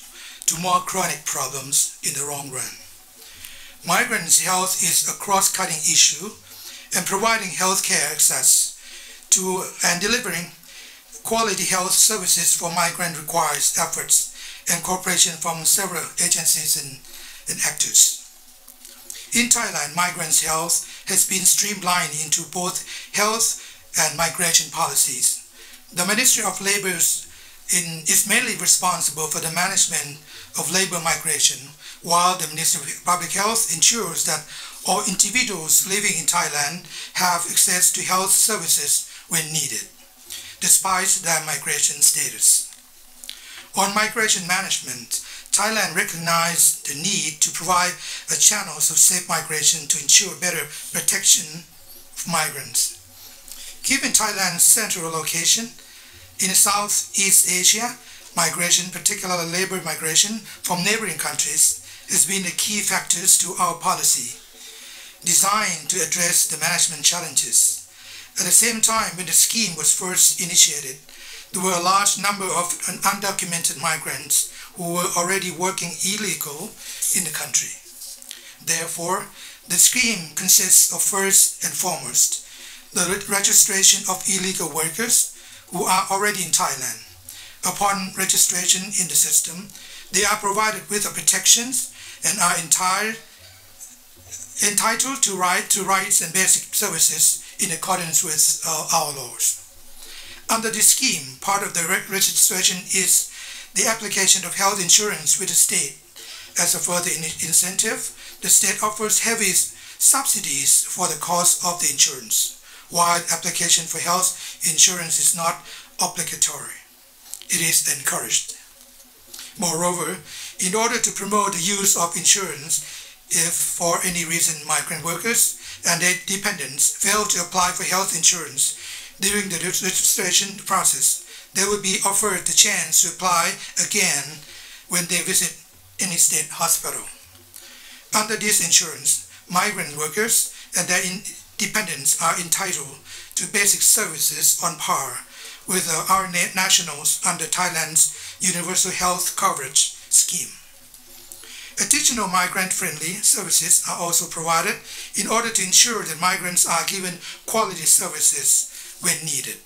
to more chronic problems in the long run. Migrants' health is a cross-cutting issue, and providing health care access to and delivering quality health services for migrants requires efforts and cooperation from several agencies and, and actors. In Thailand, migrants' health has been streamlined into both health and migration policies. The Ministry of Labor's It is mainly responsible for the management of labor migration, while the Ministry of Public Health ensures that all individuals living in Thailand have access to health services when needed. despite their migration status. On migration management, Thailand recognized the need to provide the channels of safe migration to ensure better protection of migrants. Given Thailand's central location in Southeast Asia, migration, particularly labor migration from neighboring countries, has been a key factor to our policy, designed to address the management challenges. At the same time, when the scheme was first initiated, there were a large number of undocumented migrants who were already working illegal in the country. Therefore, the scheme consists of, first and foremost, the registration of illegal workers who are already in Thailand. Upon registration in the system, they are provided with the protections and are entire, entitled to right to rights and basic services in accordance with uh, our laws. Under this scheme, part of the registration is the application of health insurance with the state. As a further in incentive, the state offers heavy subsidies for the cost of the insurance, while application for health insurance is not obligatory. It is encouraged. Moreover, in order to promote the use of insurance, if for any reason migrant workers and their dependents fail to apply for health insurance during the registration process, they will be offered the chance to apply again when they visit any state hospital. Under this insurance, migrant workers and their dependents are entitled to basic services on par with our nationals under Thailand's universal health coverage scheme. Additional migrant-friendly services are also provided in order to ensure that migrants are given quality services when needed.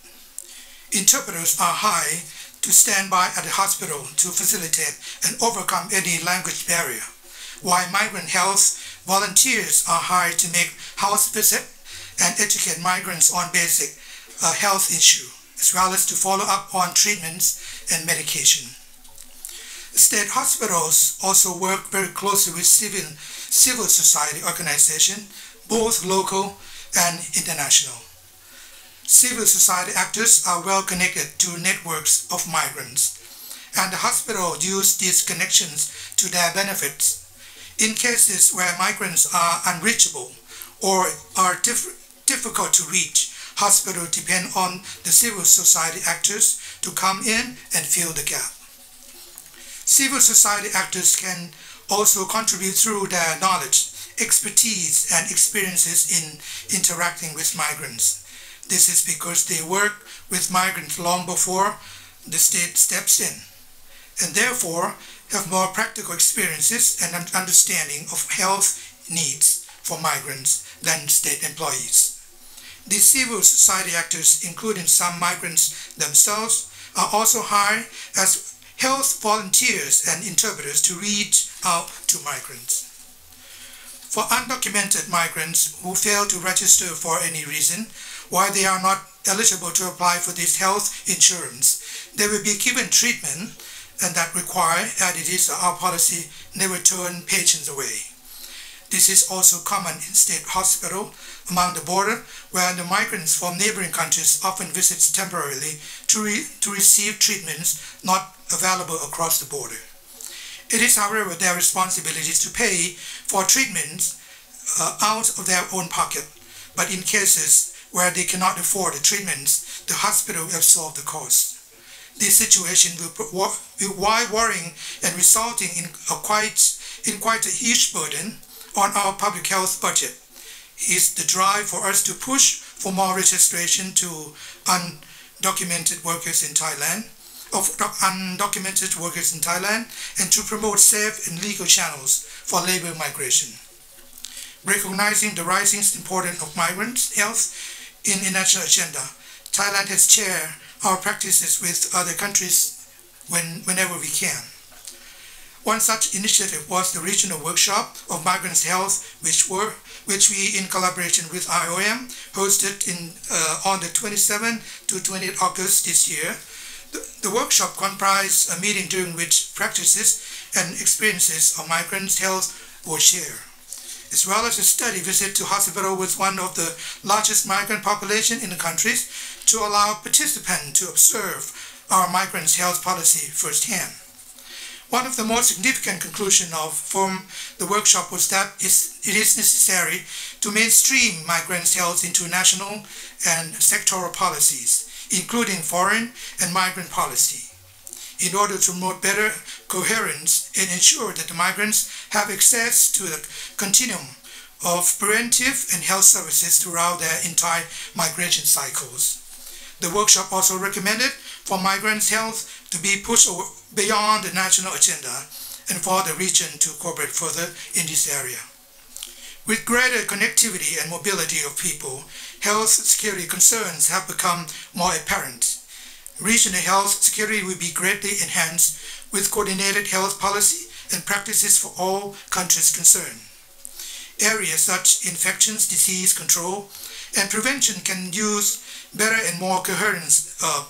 Interpreters are hired to stand by at the hospital to facilitate and overcome any language barrier, while migrant health volunteers are hired to make house visits and educate migrants on basic uh, health issues, as well as to follow up on treatments and medication. State hospitals also work very closely with civil, civil society organizations, both local and international. Civil society actors are well connected to networks of migrants, and the hospital use these connections to their benefits. In cases where migrants are unreachable or are diff difficult to reach, hospitals depend on the civil society actors to come in and fill the gap. Civil society actors can also contribute through their knowledge, expertise, and experiences in interacting with migrants. This is because they work with migrants long before the state steps in, and therefore have more practical experiences and an understanding of health needs for migrants than state employees. These civil society actors, including some migrants themselves, are also hired as health volunteers and interpreters to reach out to migrants. For undocumented migrants who fail to register for any reason, why they are not eligible to apply for this health insurance, they will be given treatment and that require, and it is our policy, never turn patients away. This is also common in state hospitals along the border, where the migrants from neighboring countries often visit temporarily to, re to receive treatments not available across the border. It is, however, their responsibility to pay for treatments uh, out of their own pocket, but in cases where they cannot afford the treatments, the hospital will absorb the cost. This situation will be wide worrying and resulting in, a quite, in quite a huge burden on our public health budget. Is the drive for us to push for more registration to undocumented workers in Thailand, of undocumented workers in Thailand, and to promote safe and legal channels for labor migration. Recognizing the rising importance of migrants' health in the national agenda, Thailand has shared our practices with other countries when, whenever we can. One such initiative was the regional workshop of migrants' health, which were which we, in collaboration with I O M, hosted in, uh, on the twenty-seventh to twentieth August this year. The, the workshop comprised a meeting during which practices and experiences of migrants' health were shared. as well as a study visit to hospital with one of the largest migrant population in the countries to allow participants to observe our migrants' health policy firsthand. One of the most significant conclusions of from the workshop was that it is necessary to mainstream migrants' health into national and sectoral policies, including foreign and migrant policy, in order to promote better coherence and ensure that the migrants have access to the continuum of preventive and health services throughout their entire migration cycles. The workshop also recommended for migrants' health to be pushed beyond the national agenda and for the region to cooperate further in this area. With greater connectivity and mobility of people, health security concerns have become more apparent. Regional health security will be greatly enhanced with coordinated health policy and practices for all countries concerned. Areas such as infections, disease control, and prevention can use better and more coherent uh,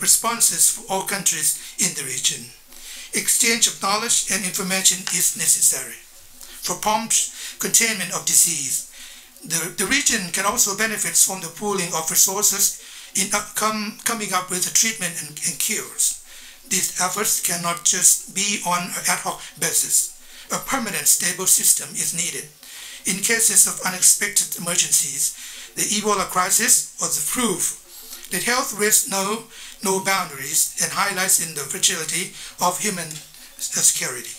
responses for all countries in the region. Exchange of knowledge and information is necessary. For prompt containment of disease, the, the region can also benefit from the pooling of resources in upcome, coming up with the treatment and, and cures. These efforts cannot just be on an ad hoc basis. A permanent stable system is needed. In cases of unexpected emergencies, the Ebola crisis was the proof that health risks know no boundaries and highlights in the fragility of human security.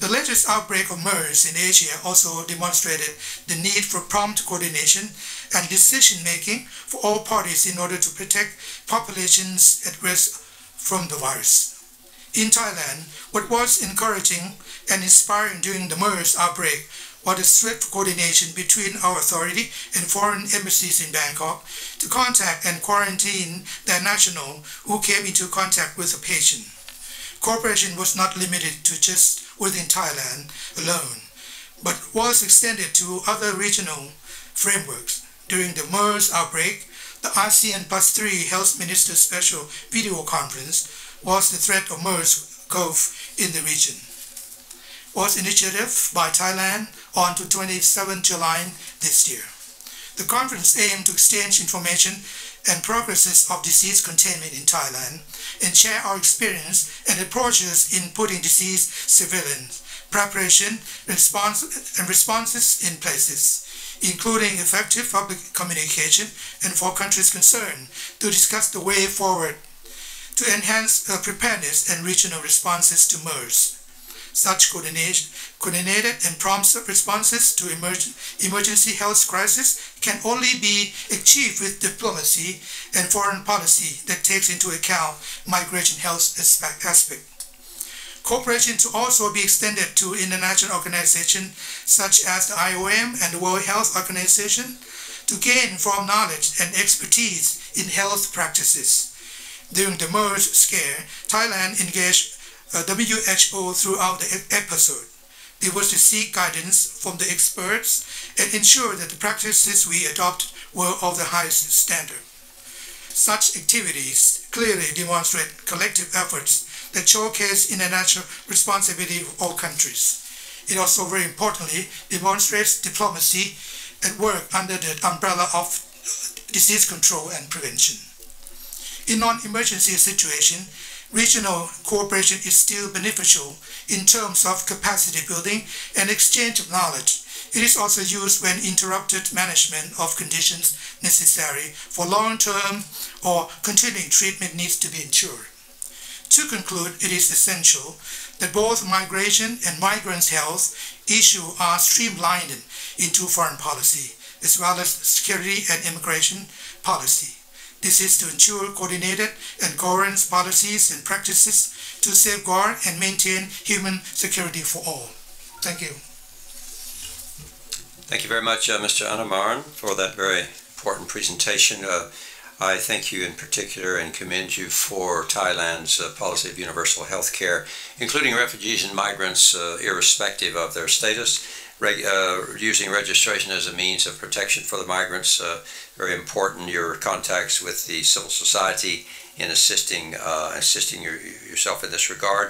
The latest outbreak of MERS in Asia also demonstrated the need for prompt coordination and decision-making for all parties in order to protect populations at risk from the virus. In Thailand, what was encouraging and inspiring during the MERS outbreak was the swift coordination between our authority and foreign embassies in Bangkok to contact and quarantine their nationals who came into contact with a patient. Cooperation was not limited to just within Thailand alone, but was extended to other regional frameworks. During the MERS outbreak, the ASEAN plus three Health Ministers Special Video Conference was the threat of MERS-CoV in the region. Was initiated by Thailand on to the twenty-seventh of July this year. The conference aimed to exchange information and progresses of disease containment in Thailand and share our experience and approaches in putting disease surveillance, preparation, response, and responses in places, including effective public communication and for countries concerned to discuss the way forward to enhance preparedness and regional responses to MERS. Such coordinated and prompt responses to emergency health crises can only be achieved with diplomacy and foreign policy that takes into account migration health aspect. Cooperation to also be extended to international organizations such as the I O M and the World Health Organization to gain from knowledge and expertise in health practices. During the MERS scare, Thailand engaged Uh, W H O throughout the episode. It was to seek guidance from the experts and ensure that the practices we adopt were of the highest standard. Such activities clearly demonstrate collective efforts that showcase international responsibility of all countries. It also very importantly demonstrates diplomacy at work under the umbrella of disease control and prevention. In non-emergency situations, regional cooperation is still beneficial in terms of capacity building and exchange of knowledge. It is also used when interrupted management of conditions necessary for long-term or continuing treatment needs to be ensured. To conclude, it is essential that both migration and migrants' health issues are streamlined into foreign policy, as well as security and immigration policy. This is to ensure coordinated and coherent policies and practices to safeguard and maintain human security for all. Thank you. Thank you very much, uh, Mister Anamaran, for that very important presentation. Uh, I thank you in particular and commend you for Thailand's uh, policy of universal health care, including refugees and migrants, uh, irrespective of their status. Reg, uh, using registration as a means of protection for the migrants, uh, very important. Your contacts with the civil society in assisting uh, assisting your, yourself in this regard.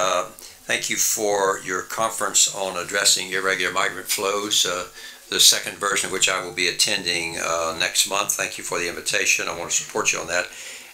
Uh, Thank you for your conference on addressing irregular migrant flows, uh, the second version of which I will be attending uh, next month. Thank you for the invitation. I want to support you on that.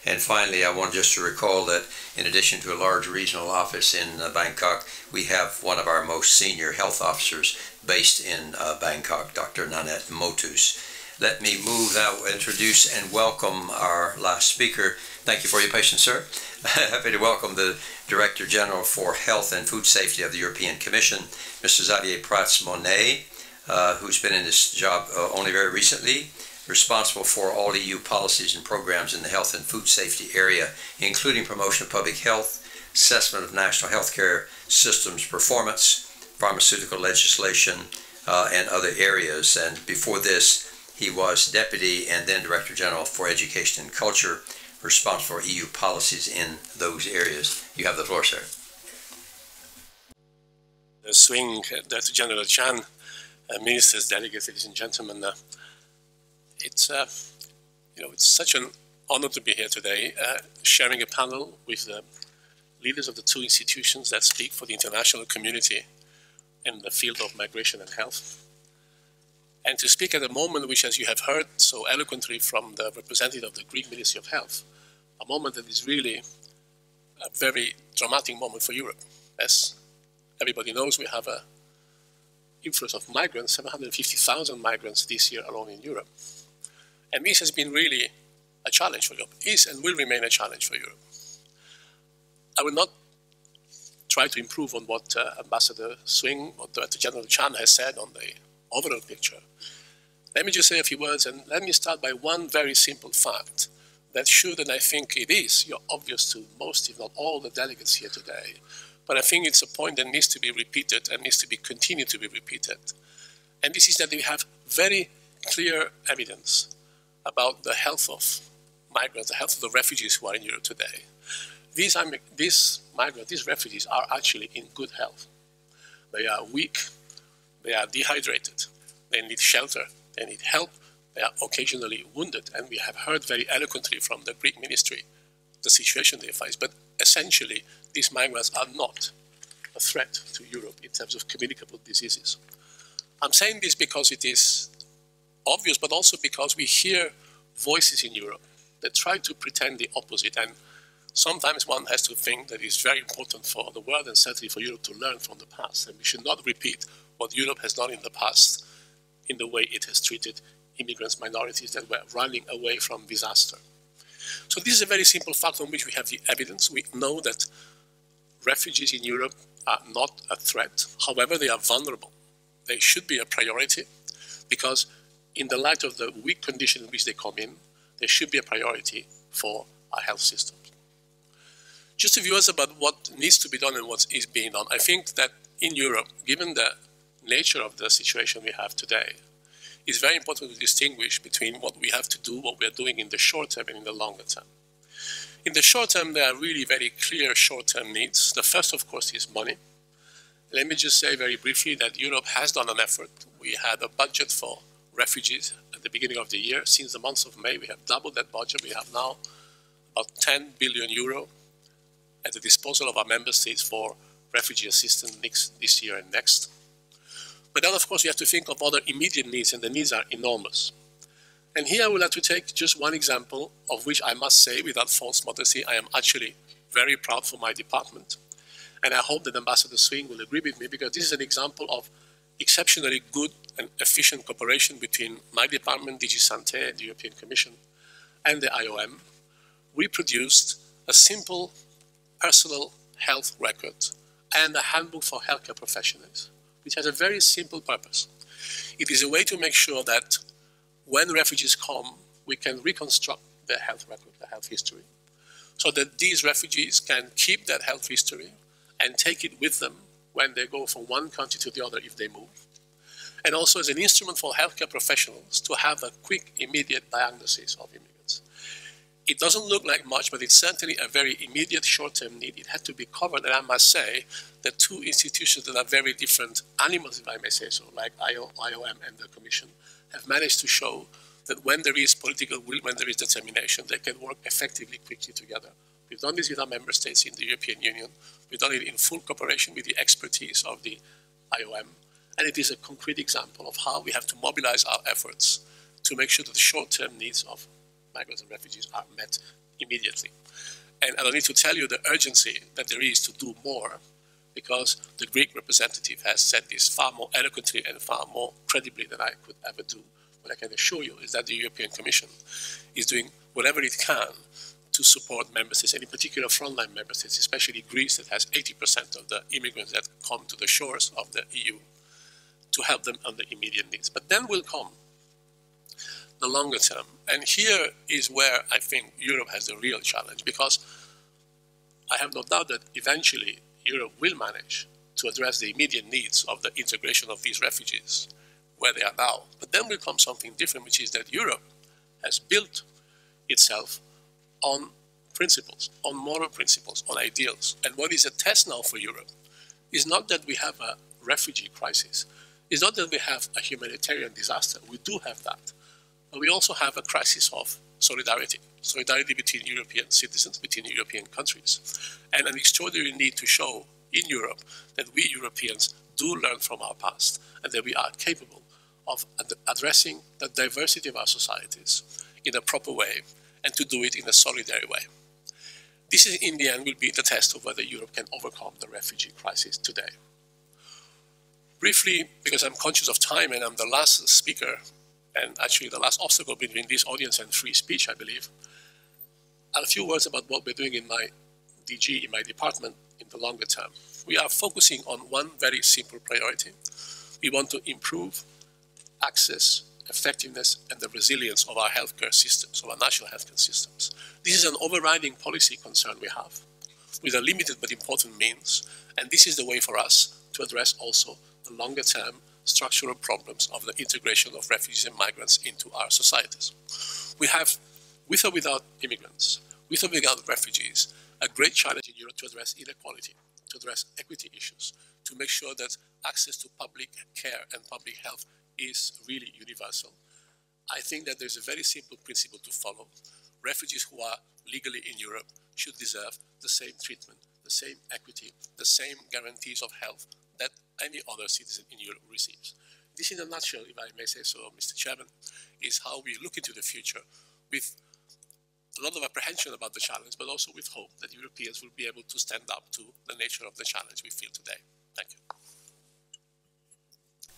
And finally, I want just to recall that in addition to a large regional office in uh, Bangkok, we have one of our most senior health officers based in uh, Bangkok, Doctor Nanette Motus. Let me move now, introduce and welcome our last speaker. Thank you for your patience, sir. Happy to welcome the Director General for Health and Food Safety of the European Commission, Mister Xavier Prats Monet, uh, who's been in this job uh, only very recently, responsible for all E U policies and programs in the health and food safety area, including promotion of public health, assessment of national healthcare systems performance, pharmaceutical legislation, uh, and other areas. And before this, he was Deputy and then Director General for Education and Culture, responsible for E U policies in those areas. You have the floor, sir. The Swing, Director General Chan, uh, ministers, delegates, ladies and gentlemen, uh, it's uh, you know it's such an honor to be here today, uh, sharing a panel with the leaders of the two institutions that speak for the international community in the field of migration and health. And to speak at a moment which, as you have heard so eloquently from the representative of the Greek Ministry of Health, a moment that is really a very dramatic moment for Europe. As everybody knows, we have an influx of migrants, seven hundred fifty thousand migrants this year alone in Europe. And this has been really a challenge for Europe, is and will remain a challenge for Europe. I will not try to improve on what uh, Ambassador Swing or Director General Chan has said on the overall picture. Let me just say a few words, and let me start by one very simple fact that should, and I think it is, you're obvious to most, if not all, the delegates here today. But I think it's a point that needs to be repeated and needs to be continued to be repeated. And this is that we have very clear evidence about the health of migrants, the health of the refugees who are in Europe today. These, are, these migrants, these refugees are actually in good health. They are weak. They are dehydrated, they need shelter, they need help, they are occasionally wounded, and we have heard very eloquently from the Greek ministry the situation they face. But essentially, these migrants are not a threat to Europe in terms of communicable diseases. I'm saying this because it is obvious, but also because we hear voices in Europe that try to pretend the opposite, and sometimes one has to think that it's very important for the world and certainly for Europe to learn from the past, and we should not repeat what Europe has done in the past in the way it has treated immigrants, minorities that were running away from disaster. So this is a very simple fact on which we have the evidence. We know that refugees in Europe are not a threat. However, they are vulnerable. They should be a priority because in the light of the weak condition in which they come in, they should be a priority for our health system. Just a few words about what needs to be done and what is being done. I think that in Europe, given the nature of the situation we have today, it's very important to distinguish between what we have to do, what we are doing in the short term and in the longer term. In the short term, there are really very clear short-term needs. The first, of course, is money. Let me just say very briefly that Europe has done an effort. We had a budget for refugees at the beginning of the year. Since the month of May, we have doubled that budget. We have now about ten billion euro at the disposal of our member states for refugee assistance next, this year and next. But then, of course, you have to think of other immediate needs, and the needs are enormous. And here I would like to take just one example of which I must say, without false modesty, I am actually very proud for my department. And I hope that Ambassador Swing will agree with me, because this is an example of exceptionally good and efficient cooperation between my department, D G Santé, the European Commission, and the I O M. We produced a simple personal health record and a handbook for healthcare professionals, which has a very simple purpose. It is a way to make sure that when refugees come, we can reconstruct their health record, their health history, so that these refugees can keep that health history and take it with them when they go from one country to the other if they move. And also as an instrument for healthcare professionals to have a quick, immediate diagnosis of immigrants. It doesn't look like much, but it's certainly a very immediate short-term need. It had to be covered, and I must say that two institutions that are very different animals, if I may say so, like I O M and the Commission, have managed to show that when there is political will, when there is determination, they can work effectively, quickly together We've done this with our member states in the European Union. We've done it in full cooperation with the expertise of the I O M. And it is a concrete example of how we have to mobilize our efforts to make sure that the short-term needs of migrants and refugees are met immediately. And I don't need to tell you the urgency that there is to do more, because the Greek representative has said this far more eloquently and far more credibly than I could ever do. What I can assure you is that the European Commission is doing whatever it can to support member states, and in particular frontline member states, especially Greece, that has eighty percent of the immigrants that come to the shores of the E U, to help them on the immediate needs. But then will come the longer term. And here is where I think Europe has the real challenge, because I have no doubt that eventually Europe will manage to address the immediate needs of the integration of these refugees where they are now. But then will come something different, which is that Europe has built itself on principles, on moral principles, on ideals. And what is a test now for Europe is not that we have a refugee crisis. It's not that we have a humanitarian disaster. We do have that. But we also have a crisis of solidarity, solidarity between European citizens, between European countries, and an extraordinary need to show in Europe that we Europeans do learn from our past and that we are capable of ad- addressing the diversity of our societies in a proper way, and to do it in a solidary way. This is, in the end, will be the test of whether Europe can overcome the refugee crisis today. Briefly, because I'm conscious of time and I'm the last speaker, and actually the last obstacle between this audience and free speech, I believe, a few words about what we're doing in my D G, in my department, in the longer term. We are focusing on one very simple priority. We want to improve access, effectiveness, and the resilience of our healthcare systems, of our national healthcare systems. This is an overriding policy concern we have, with a limited but important means, and this is the way for us to address also the longer-term structural problems of the integration of refugees and migrants into our societies. We have, with or without immigrants, with or without refugees, a great challenge in Europe to address inequality, to address equity issues, to make sure that access to public care and public health is really universal. I think that there's a very simple principle to follow. Refugees who are legally in Europe should deserve the same treatment, the same equity, the same guarantees of health that any other citizen in Europe receives. This, in a nutshell, if I may say so, Mister Chairman, is how we look into the future with a lot of apprehension about the challenge, but also with hope that Europeans will be able to stand up to the nature of the challenge we feel today. Thank you.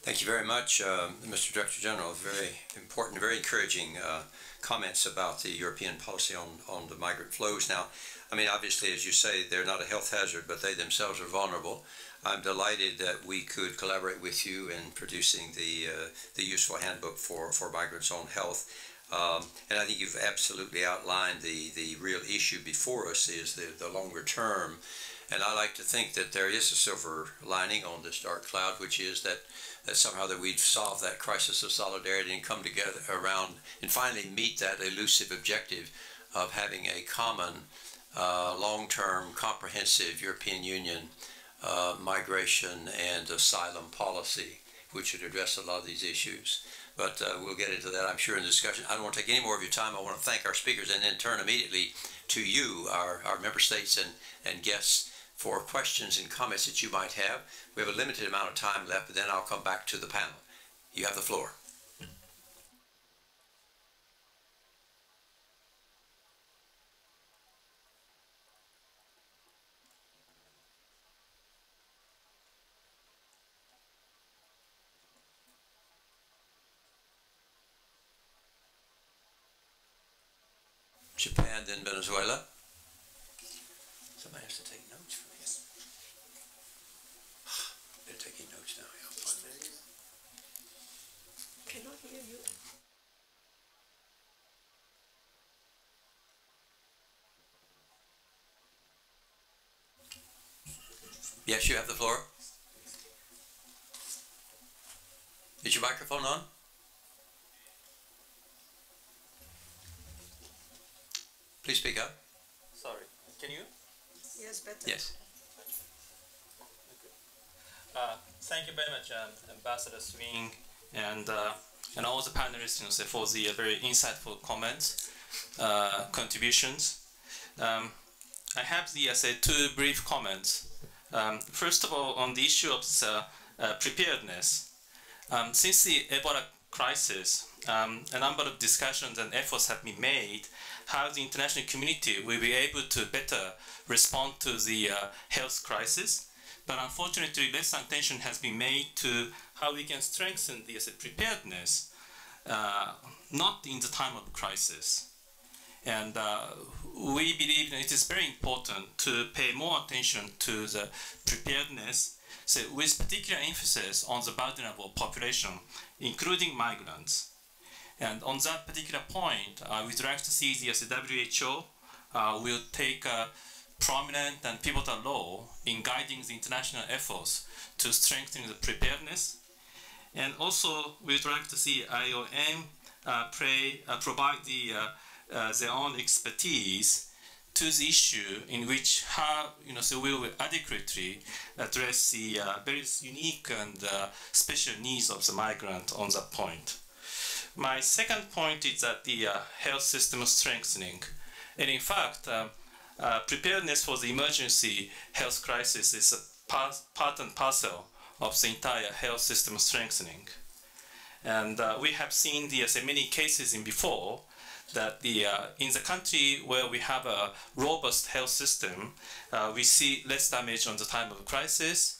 Thank you very much, uh, Mister Director General. Very important, very encouraging uh, comments about the European policy on, on the migrant flows. Now, I mean, obviously, as you say, they're not a health hazard, but they themselves are vulnerable. I'm delighted that we could collaborate with you in producing the, uh, the useful handbook for, for migrants on health. Um, and I think you've absolutely outlined the, the real issue before us is the, the longer term. And I like to think that there is a silver lining on this dark cloud, which is that that somehow that we'd solve that crisis of solidarity and come together around and finally meet that elusive objective of having a common, uh, long-term, comprehensive European Union uh, migration and asylum policy, which would address a lot of these issues. But uh, we'll get into that, I'm sure, in the discussion. I don't want to take any more of your time. I want to thank our speakers and then turn immediately to you, our, our member states and, and guests, for questions and comments that you might have. We have a limited amount of time left, but then I'll come back to the panel. You have the floor. Japan, then Venezuela. Somebody has to take notes for me. They're taking notes now. One minute. Cannot hear you. Yes, you have the floor. Is your microphone on? Please speak up. Sorry. Can you? Yes, better. Yes. Uh, thank you very much, um, Ambassador Swing, and uh, and all the panelists, you know, for the uh, very insightful comments, uh, contributions. Um, I have the, as I say, two brief comments. Um, first of all, on the issue of uh, uh, preparedness. Um, since the Ebola crisis, um, a number of discussions and efforts have been made how the international community will be able to better respond to the uh, health crisis. But unfortunately, less attention has been made to how we can strengthen the preparedness, uh, not in the time of crisis. And uh, we believe that it is very important to pay more attention to the preparedness, so with particular emphasis on the vulnerable population, including migrants. And on that particular point, uh, we'd like to see the W H O uh, will take a prominent and pivotal role in guiding the international efforts to strengthen the preparedness. And also, we'd like to see I O M uh, pray, uh, provide the uh, Uh, their own expertise to the issue in which how you know so we will adequately address the uh, very unique and uh, special needs of the migrant on that point. My second point is that the uh, health system strengthening, and in fact, uh, uh, preparedness for the emergency health crisis is a part, part and parcel of the entire health system strengthening, and uh, we have seen the as in many cases in before. That the, uh, in the country where we have a robust health system, uh, we see less damage on the time of crisis.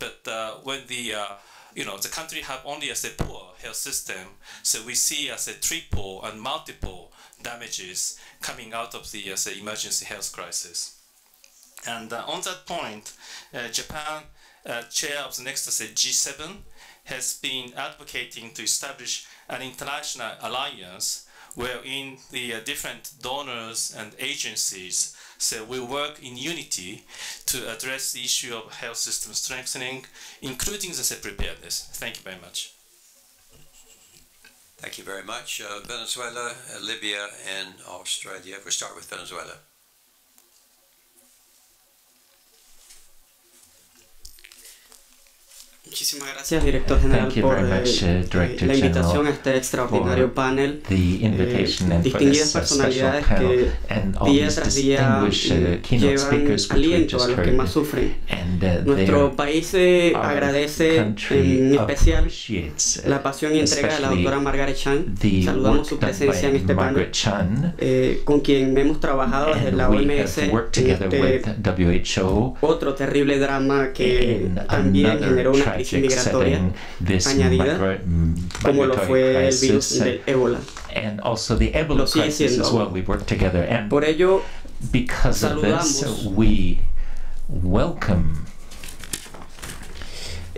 But uh, when the, uh, you know, the country have only as a poor health system, so we see as a triple and multiple damages coming out of the as a emergency health crisis. And uh, on that point, uh, Japan, uh, chair of the next as a G seven, has been advocating to establish an international alliance wherein the uh, different donors and agencies so we work in unity to address the issue of health system strengthening, including the preparedness. Thank you very much. Thank you very much. Uh, Venezuela, uh, Libya, and Australia. We'll start with Venezuela. Muchísimas gracias, director general, por la invitación a este extraordinario panel. Distinguidas personalidades que día tras día llevan aliento a los que más sufren. Nuestro país agradece en especial la pasión y entrega de la doctora Margaret Chan. Saludamos su presencia en este panel, eh, con quien hemos trabajado desde la O M S en este otro terrible drama que también generó una crisis migratoria añadida, como lo fue el virus del ébola. Lo sigue siendo. Por ello, saludamos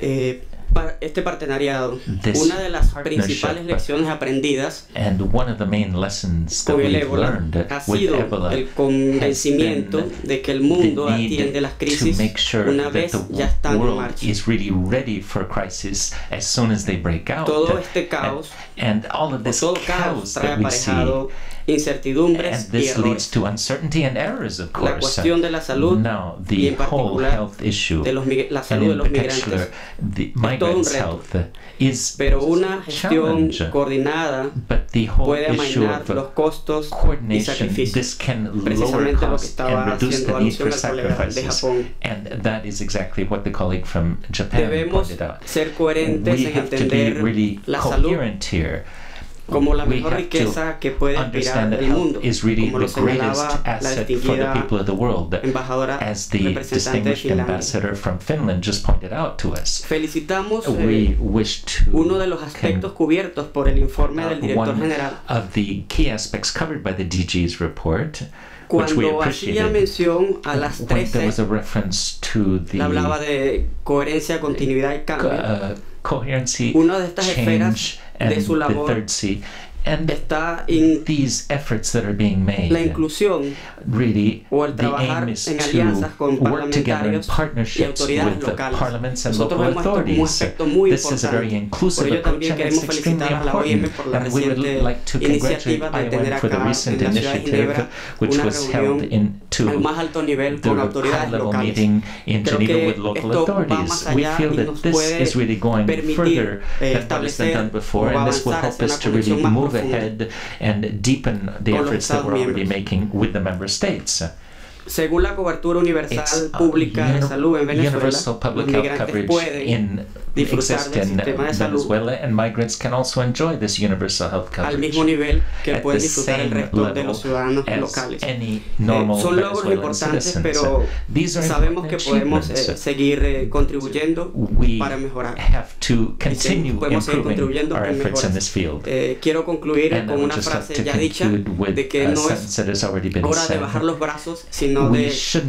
eh, este partenariado. Una de las principales lecciones aprendidas con el ébola ha sido el convencimiento de que el mundo atiende las crisis una vez ya están en marcha. Todo este caos, todo caos trae aparejado incertidumbres y errores. La cuestión de la salud y en particular de los, la salud de los migrantes es todo un reto, pero una gestión coordinada puede amainar los costos y sacrificios, precisamente lo que estaba haciendo alusión al colega de Japón. Debemos ser coherentes en entender la salud como la mejor riqueza que puede aspirar el mundo, como lo señalaba la distinguida embajadora representante de Finlandia. Felicitamos eh, uno de los aspectos cubiertos por el informe del director general cuando hacía mención a las trece, hablaba de coherencia, continuidad y cambio. Coherency, una de estas esferas de su labor está en la inclusión really, o el trabajar en alianzas con parlamentarios y autoridades locales. Nosotros vemos esto como un aspecto muy importante. Por ello también queremos felicitar a la O I M por la reciente like iniciativa de tener acá en la ciudad de Ginebra una reunión al más alto nivel con autoridades locales. Creo que esto va más allá y nos puede really permitir eh, establecer o avanzar hacia una conexión más profunda ahead and deepen the efforts that we're already making with the member states. Según la cobertura universal pública de salud en Venezuela, los migrantes pueden disfrutar del sistema de salud al mismo nivel que pueden disfrutar el resto de los ciudadanos locales. Eh, son logros importantes, pero sabemos que podemos eh, seguir eh, contribuyendo para mejorar. Y sí, podemos seguir contribuyendo para mejorar. Eh, quiero concluir con una frase ya dicha de que no es hora de bajar los brazos, sino de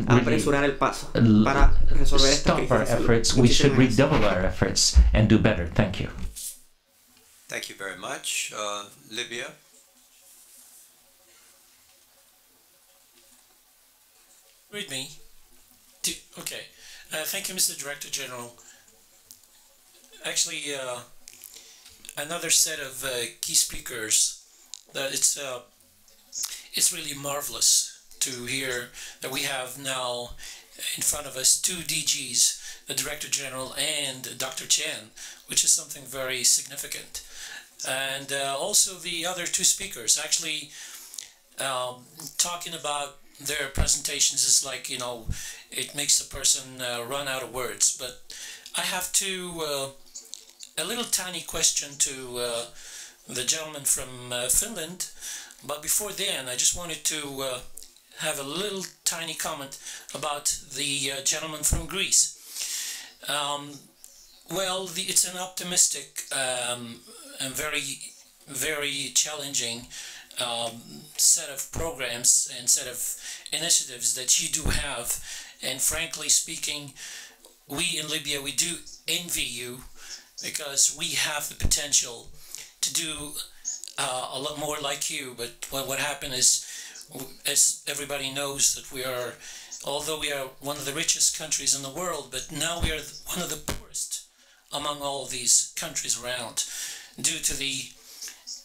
apresurar el paso para resolver esta crisis. We should redouble our efforts and do better. Thank you. Thank you very much, uh, Libya. Read me. Do, okay. Uh, thank you, Mister Director General. Actually, uh, another set of uh, key speakers. That it's uh, it's really marvelous to hear that we have now in front of us two D Gs, the Director General and Doctor Chan, which is something very significant. And uh, also the other two speakers actually um, talking about their presentations is like, you know, it makes a person uh, run out of words. But I have to, uh, a little tiny question to uh, the gentleman from uh, Finland. But before then, I just wanted to uh, have a little tiny comment about the uh, gentleman from Greece. Um, well, the, it's an optimistic um, and very, very challenging um, set of programs and set of initiatives that you do have. And frankly speaking, we in Libya, we do envy you because we have the potential to do uh, a lot more like you. But what, what happened is, as everybody knows, that we are, although we are one of the richest countries in the world, but now we are one of the poorest among all these countries around, due to the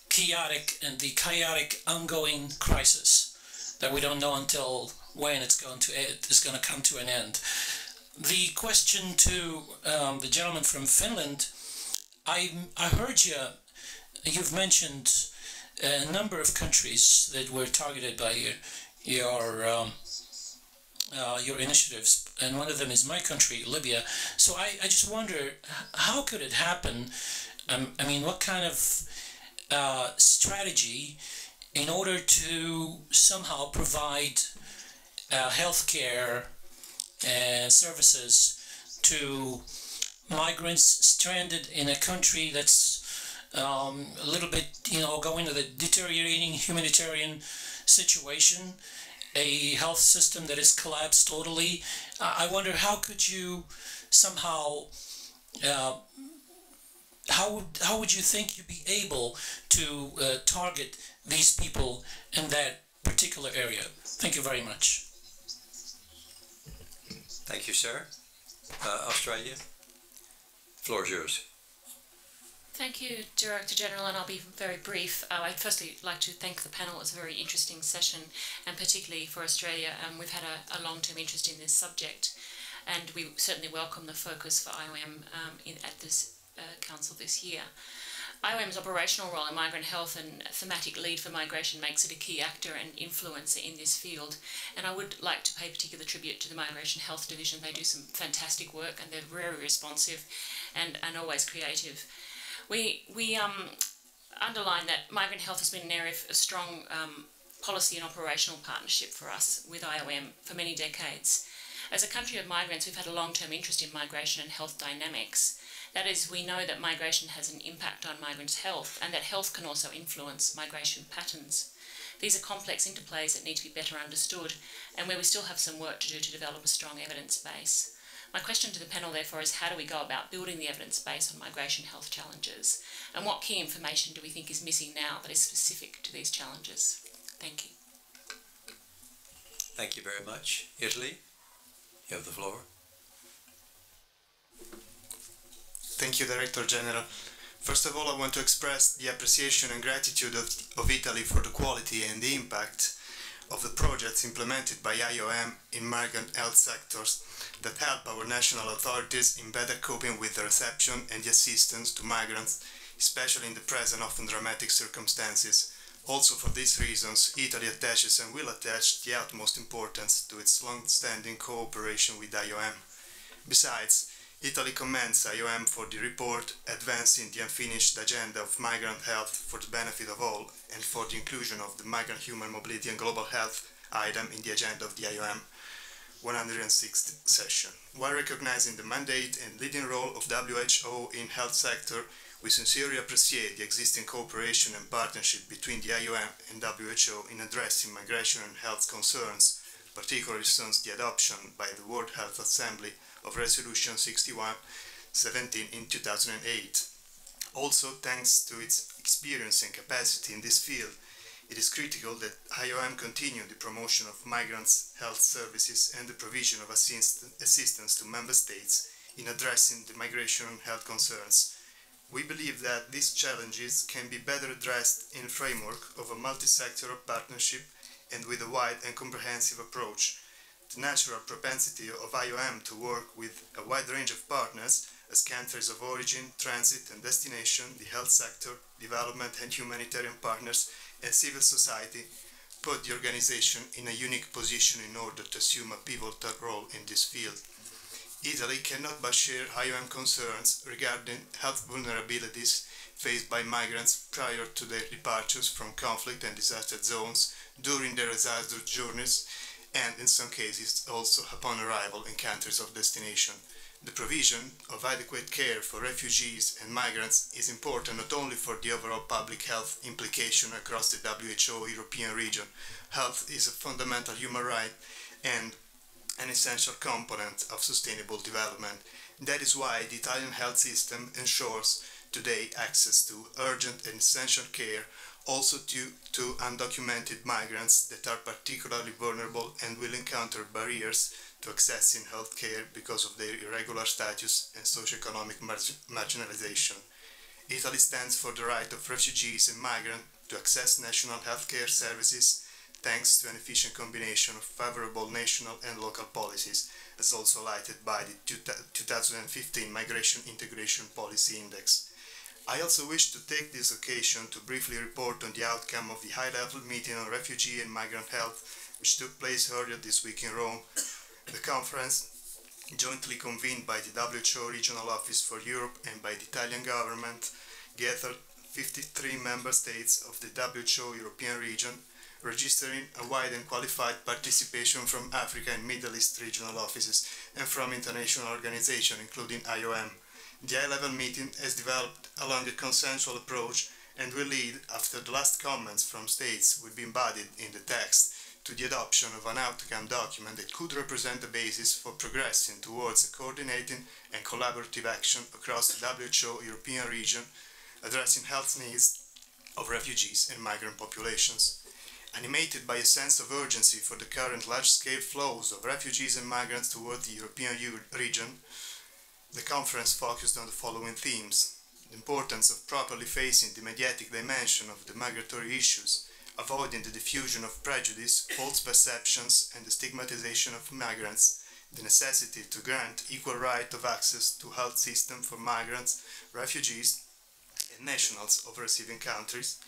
chaotic and the chaotic ongoing crisis that we don't know until when it's going to it is going to come to an end. The question to um, the gentleman from Finland, I I heard you, you've mentioned a number of countries that were targeted by your your, um, uh, your initiatives, and one of them is my country, Libya. So I, I just wonder, how could it happen? Um, I mean, what kind of uh, strategy in order to somehow provide uh, healthcare uh, services to migrants stranded in a country that's Um, a little bit, you know, going to the deteriorating humanitarian situation, a health system that has collapsed totally. Uh, I wonder how could you somehow, uh, how would how would you think you'd be able to uh, target these people in that particular area? Thank you very much. Thank you, sir. Uh, Australia, floor is yours. Thank you, Director General, and I'll be very brief. Uh, I'd firstly like to thank the panel. It was a very interesting session, and particularly for Australia. Um, we've had a, a long-term interest in this subject, and we certainly welcome the focus for I O M um, in, at this uh, council this year. I O M's operational role in migrant health and thematic lead for migration makes it a key actor and influencer in this field. And I would like to pay particular tribute to the Migration Health Division. They do some fantastic work, and they're very responsive and, and always creative. We, we um, underline that migrant health has been an area of a strong um, policy and operational partnership for us with I O M for many decades. As a country of migrants, we've had a long-term interest in migration and health dynamics. That is, we know that migration has an impact on migrants' health, and that health can also influence migration patterns. These are complex interplays that need to be better understood, and where we still have some work to do to develop a strong evidence base. My question to the panel, therefore, is how do we go about building the evidence base on migration health challenges? And what key information do we think is missing now that is specific to these challenges? Thank you. Thank you very much. Italy, you have the floor. Thank you, Director General. First of all, I want to express the appreciation and gratitude of, of Italy for the quality and the impact of the projects implemented by I O M in migrant health sectors that help our national authorities in better coping with the reception and the assistance to migrants, especially in the present often dramatic circumstances Also for these reasons, Italy attaches and will attach the utmost importance to its long-standing cooperation with I O M. Besides, Italy commends I O M for the report advancing the unfinished agenda of migrant health for the benefit of all and for the inclusion of the migrant human mobility and global health item in the agenda of the I O M one hundred sixth session. While recognizing the mandate and leading role of W H O in health sector, we sincerely appreciate the existing cooperation and partnership between the I O M and W H O in addressing migration and health concerns, particularly since the adoption by the World Health Assembly of Resolution sixty-one seventeen in two thousand eight. Also, thanks to its experience and capacity in this field, it is critical that I O M continue the promotion of migrants' health services and the provision of assist assistance to member states in addressing the migration and health concerns. We believe that these challenges can be better addressed in the framework of a multi-sectoral partnership and with a wide and comprehensive approach. The natural propensity of I O M to work with a wide range of partners as countries of origin, transit and destination, the health sector, development and humanitarian partners, and civil society put the organization in a unique position in order to assume a pivotal role in this field. Italy cannot but share I O M concerns regarding health vulnerabilities faced by migrants prior to their departures from conflict and disaster zones, during their disaster journeys, and in some cases also upon arrival in countries of destination. The provision of adequate care for refugees and migrants is important not only for the overall public health implication across the W H O European region. Health is a fundamental human right and an essential component of sustainable development. That is why the Italian health system ensures today access to urgent and essential care also due to undocumented migrants that are particularly vulnerable and will encounter barriers to accessing healthcare because of their irregular status and socioeconomic marginalization. Italy stands for the right of refugees and migrants to access national healthcare services thanks to an efficient combination of favorable national and local policies, as also highlighted by the two thousand fifteen Migration Integration Policy Index. I also wish to take this occasion to briefly report on the outcome of the high-level meeting on refugee and migrant health, which took place earlier this week in Rome. The conference, jointly convened by the W H O Regional Office for Europe and by the Italian government, gathered fifty-three member states of the W H O European region, registering a wide and qualified participation from Africa and Middle East regional offices and from international organizations, including I O M. The high-level meeting has developed along a consensual approach and will lead, after the last comments from states will be embodied in the text, to the adoption of an outcome document that could represent the basis for progressing towards a coordinating and collaborative action across the W H O European region, addressing health needs of refugees and migrant populations. Animated by a sense of urgency for the current large-scale flows of refugees and migrants toward the European region, the conference focused on the following themes: the importance of properly facing the mediatic dimension of the migratory issues, avoiding the diffusion of prejudice, false perceptions and the stigmatization of migrants, the necessity to grant equal right of access to health system for migrants, refugees and nationals of receiving countries,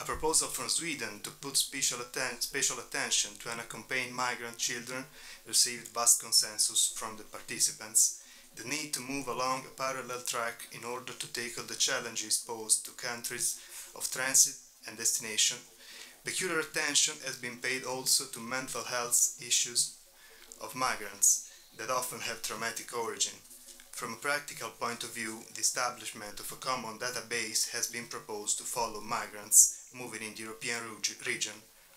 a proposal from Sweden to put special, atten special attention to unaccompanied migrant children received vast consensus from the participants, the need to move along a parallel track in order to tackle the challenges posed to countries of transit and destination. Peculiar attention has been paid also to mental health issues of migrants that often have traumatic origin. From a practical point of view, the establishment of a common database has been proposed to follow migrants moving in the European region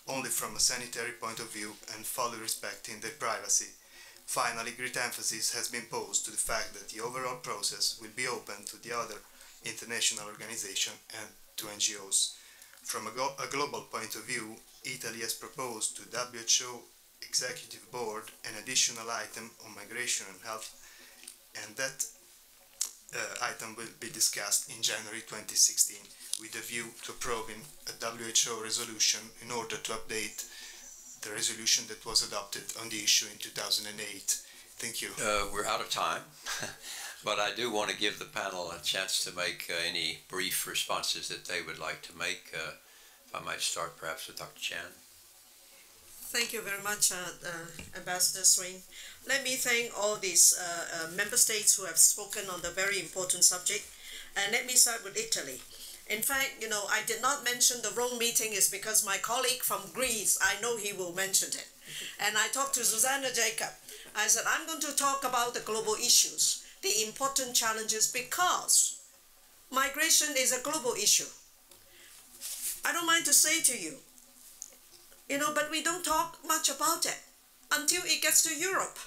only from a sanitary point of view and fully respecting their privacy. Finally, great emphasis has been posed to the fact that the overall process will be open to the other international organizations and to N G Os. From a, go a global point of view, Italy has proposed to W H O Executive Board an additional item on migration and health, and that uh, item will be discussed in January twenty sixteen with a view to approving a W H O resolution in order to update the resolution that was adopted on the issue in two thousand eight. Thank you. Uh, we're out of time, but I do want to give the panel a chance to make uh, any brief responses that they would like to make. Uh, I might start perhaps with Doctor Chan. Thank you very much, uh, uh, Ambassador Swing. Let me thank all these uh, uh, member states who have spoken on the very important subject. And let me start with Italy. In fact, you know, I did not mention the Rome meeting is because my colleague from Greece, I know he will mention it. And I talked to Susanna Jacob. I said, I'm going to talk about the global issues, the important challenges, because migration is a global issue. I don't mind to say to you, you know, but we don't talk much about it until it gets to Europe.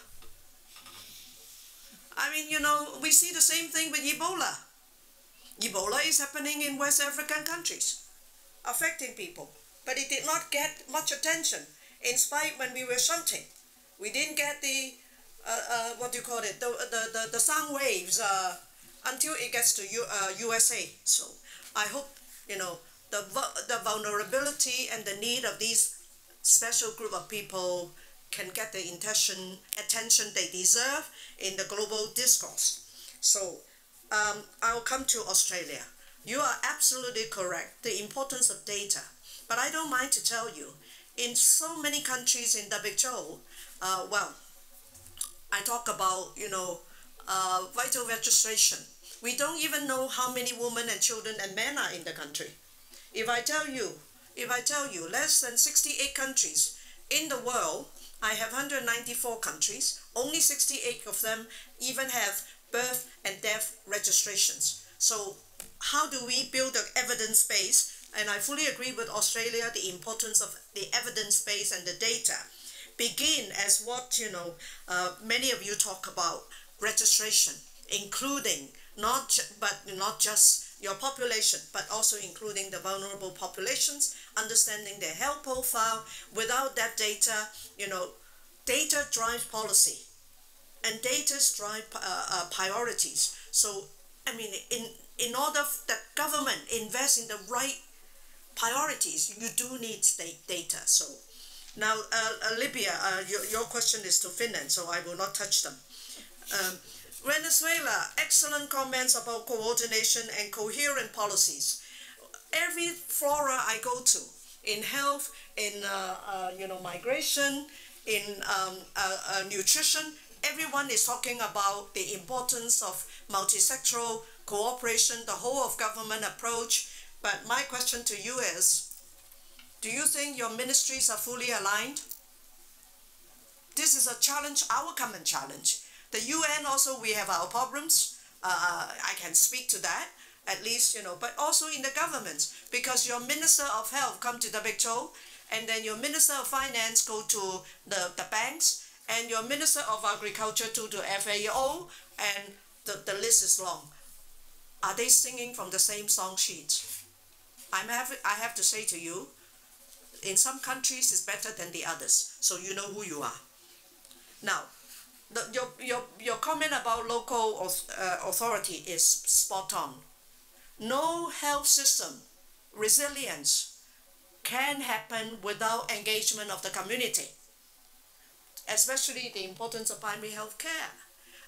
I mean, you know, we see the same thing with Ebola. Ebola is happening in West African countries, affecting people. But it did not get much attention, in spite when we were shouting. We didn't get the, uh, uh, what do you call it, the, the, the, the sound waves uh, until it gets to U uh, U S A. So I hope, you know, the, the vulnerability and the need of these special group of people can get the intention, attention they deserve in the global discourse. So Um, I'll come to Australia. You are absolutely correct, the importance of data. But I don't mind to tell you, in so many countries in W H O, uh, well, I talk about, you know, uh, vital registration. We don't even know how many women and children and men are in the country. If I tell you, if I tell you, less than sixty-eight countries in the world, I have one hundred ninety-four countries, only sixty-eight of them even have birth and death registrations. So how do we build an evidence base? And I fully agree with Australia, the importance of the evidence base and the data. Begin as what, you know, uh, many of you talk about, registration, including not, but not just your population, but also including the vulnerable populations, understanding their health profile. Without that data, you know, data drives policy. And data drive uh, uh, priorities. So, I mean, in, in order that government invests in the right priorities, you do need state data. So, now, uh, uh, Libya, uh, your, your question is to Finland, so I will not touch them. Um, Venezuela, excellent comments about coordination and coherent policies. Every fora I go to, in health, in uh, uh, you know, migration, in um, uh, uh, nutrition, everyone is talking about the importance of multisectoral cooperation, the whole of government approach. But my question to you is, do you think your ministries are fully aligned? This is a challenge, our common challenge. The U N also, we have our problems. Uh, I can speak to that, at least, you know, but also in the governments, because your Minister of Health come to the W H O, and then your Minister of Finance go to the, the banks, and your Minister of Agriculture to the F A O, and the, the list is long. Are they singing from the same song sheet? I'm have, I have to say to you, in some countries it's better than the others, so you know who you are. Now, the, your, your, your comment about local authority is spot on. No health system resilience can happen without engagement of the community, especially the importance of primary health care.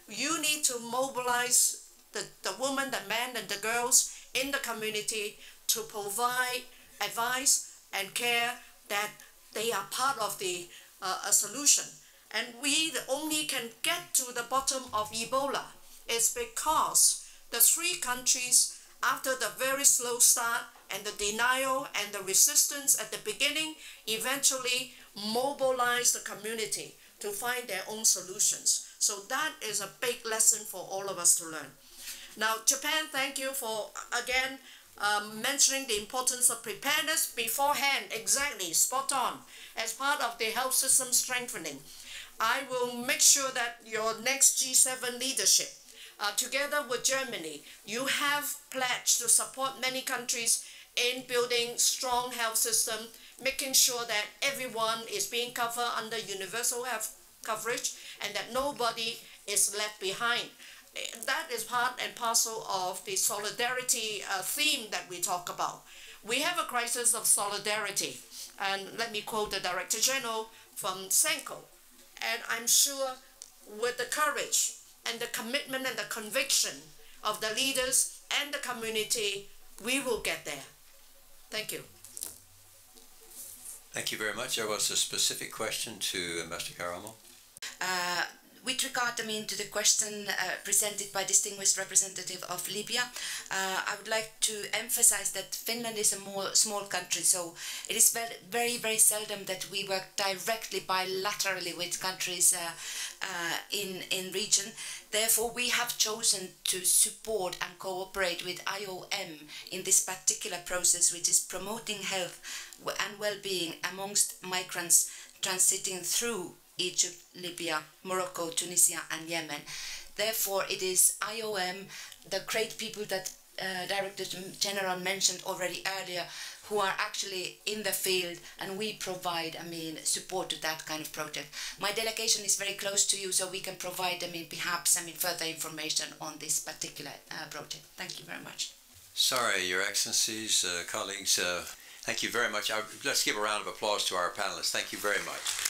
You need to mobilize the, the women, the men, and the girls in the community to provide advice and care that they are part of the uh, a solution. And we only can get to the bottom of Ebola is because the three countries, after the very slow start and the denial and the resistance at the beginning, eventually mobilized the community to find their own solutions. So that is a big lesson for all of us to learn. Now, Japan, thank you for, again, um, mentioning the importance of preparedness beforehand. Exactly, spot on, as part of the health system strengthening. I will make sure that your next G seven leadership, uh, together with Germany, you have pledged to support many countries in building strong health system, making sure that everyone is being covered under universal health coverage and that nobody is left behind. That is part and parcel of the solidarity uh, theme that we talk about. We have a crisis of solidarity, and let me quote the Director General from Senko, and I'm sure with the courage and the commitment and the conviction of the leaders and the community, we will get there. Thank you. Thank you very much. There was a specific question to Ambassador Kairamo. Uh, with regard, I mean, to the question uh, presented by distinguished representative of Libya, uh, I would like to emphasize that Finland is a more small country, so it is very, very, very seldom that we work directly bilaterally with countries uh, uh, in in region. Therefore, we have chosen to support and cooperate with I O M in this particular process, which is promoting health and well-being amongst migrants transiting through Egypt, Libya, Morocco, Tunisia and Yemen. Therefore, it is I O M, the great people that uh, Director General mentioned already earlier, who are actually in the field, and we provide, I mean, support to that kind of project. My delegation is very close to you, so we can provide, I mean, perhaps, I mean, further information on this particular uh, project. Thank you very much. Sorry, Your Excellencies, uh, colleagues, uh, thank you very much. I, let's give a round of applause to our panelists. Thank you very much.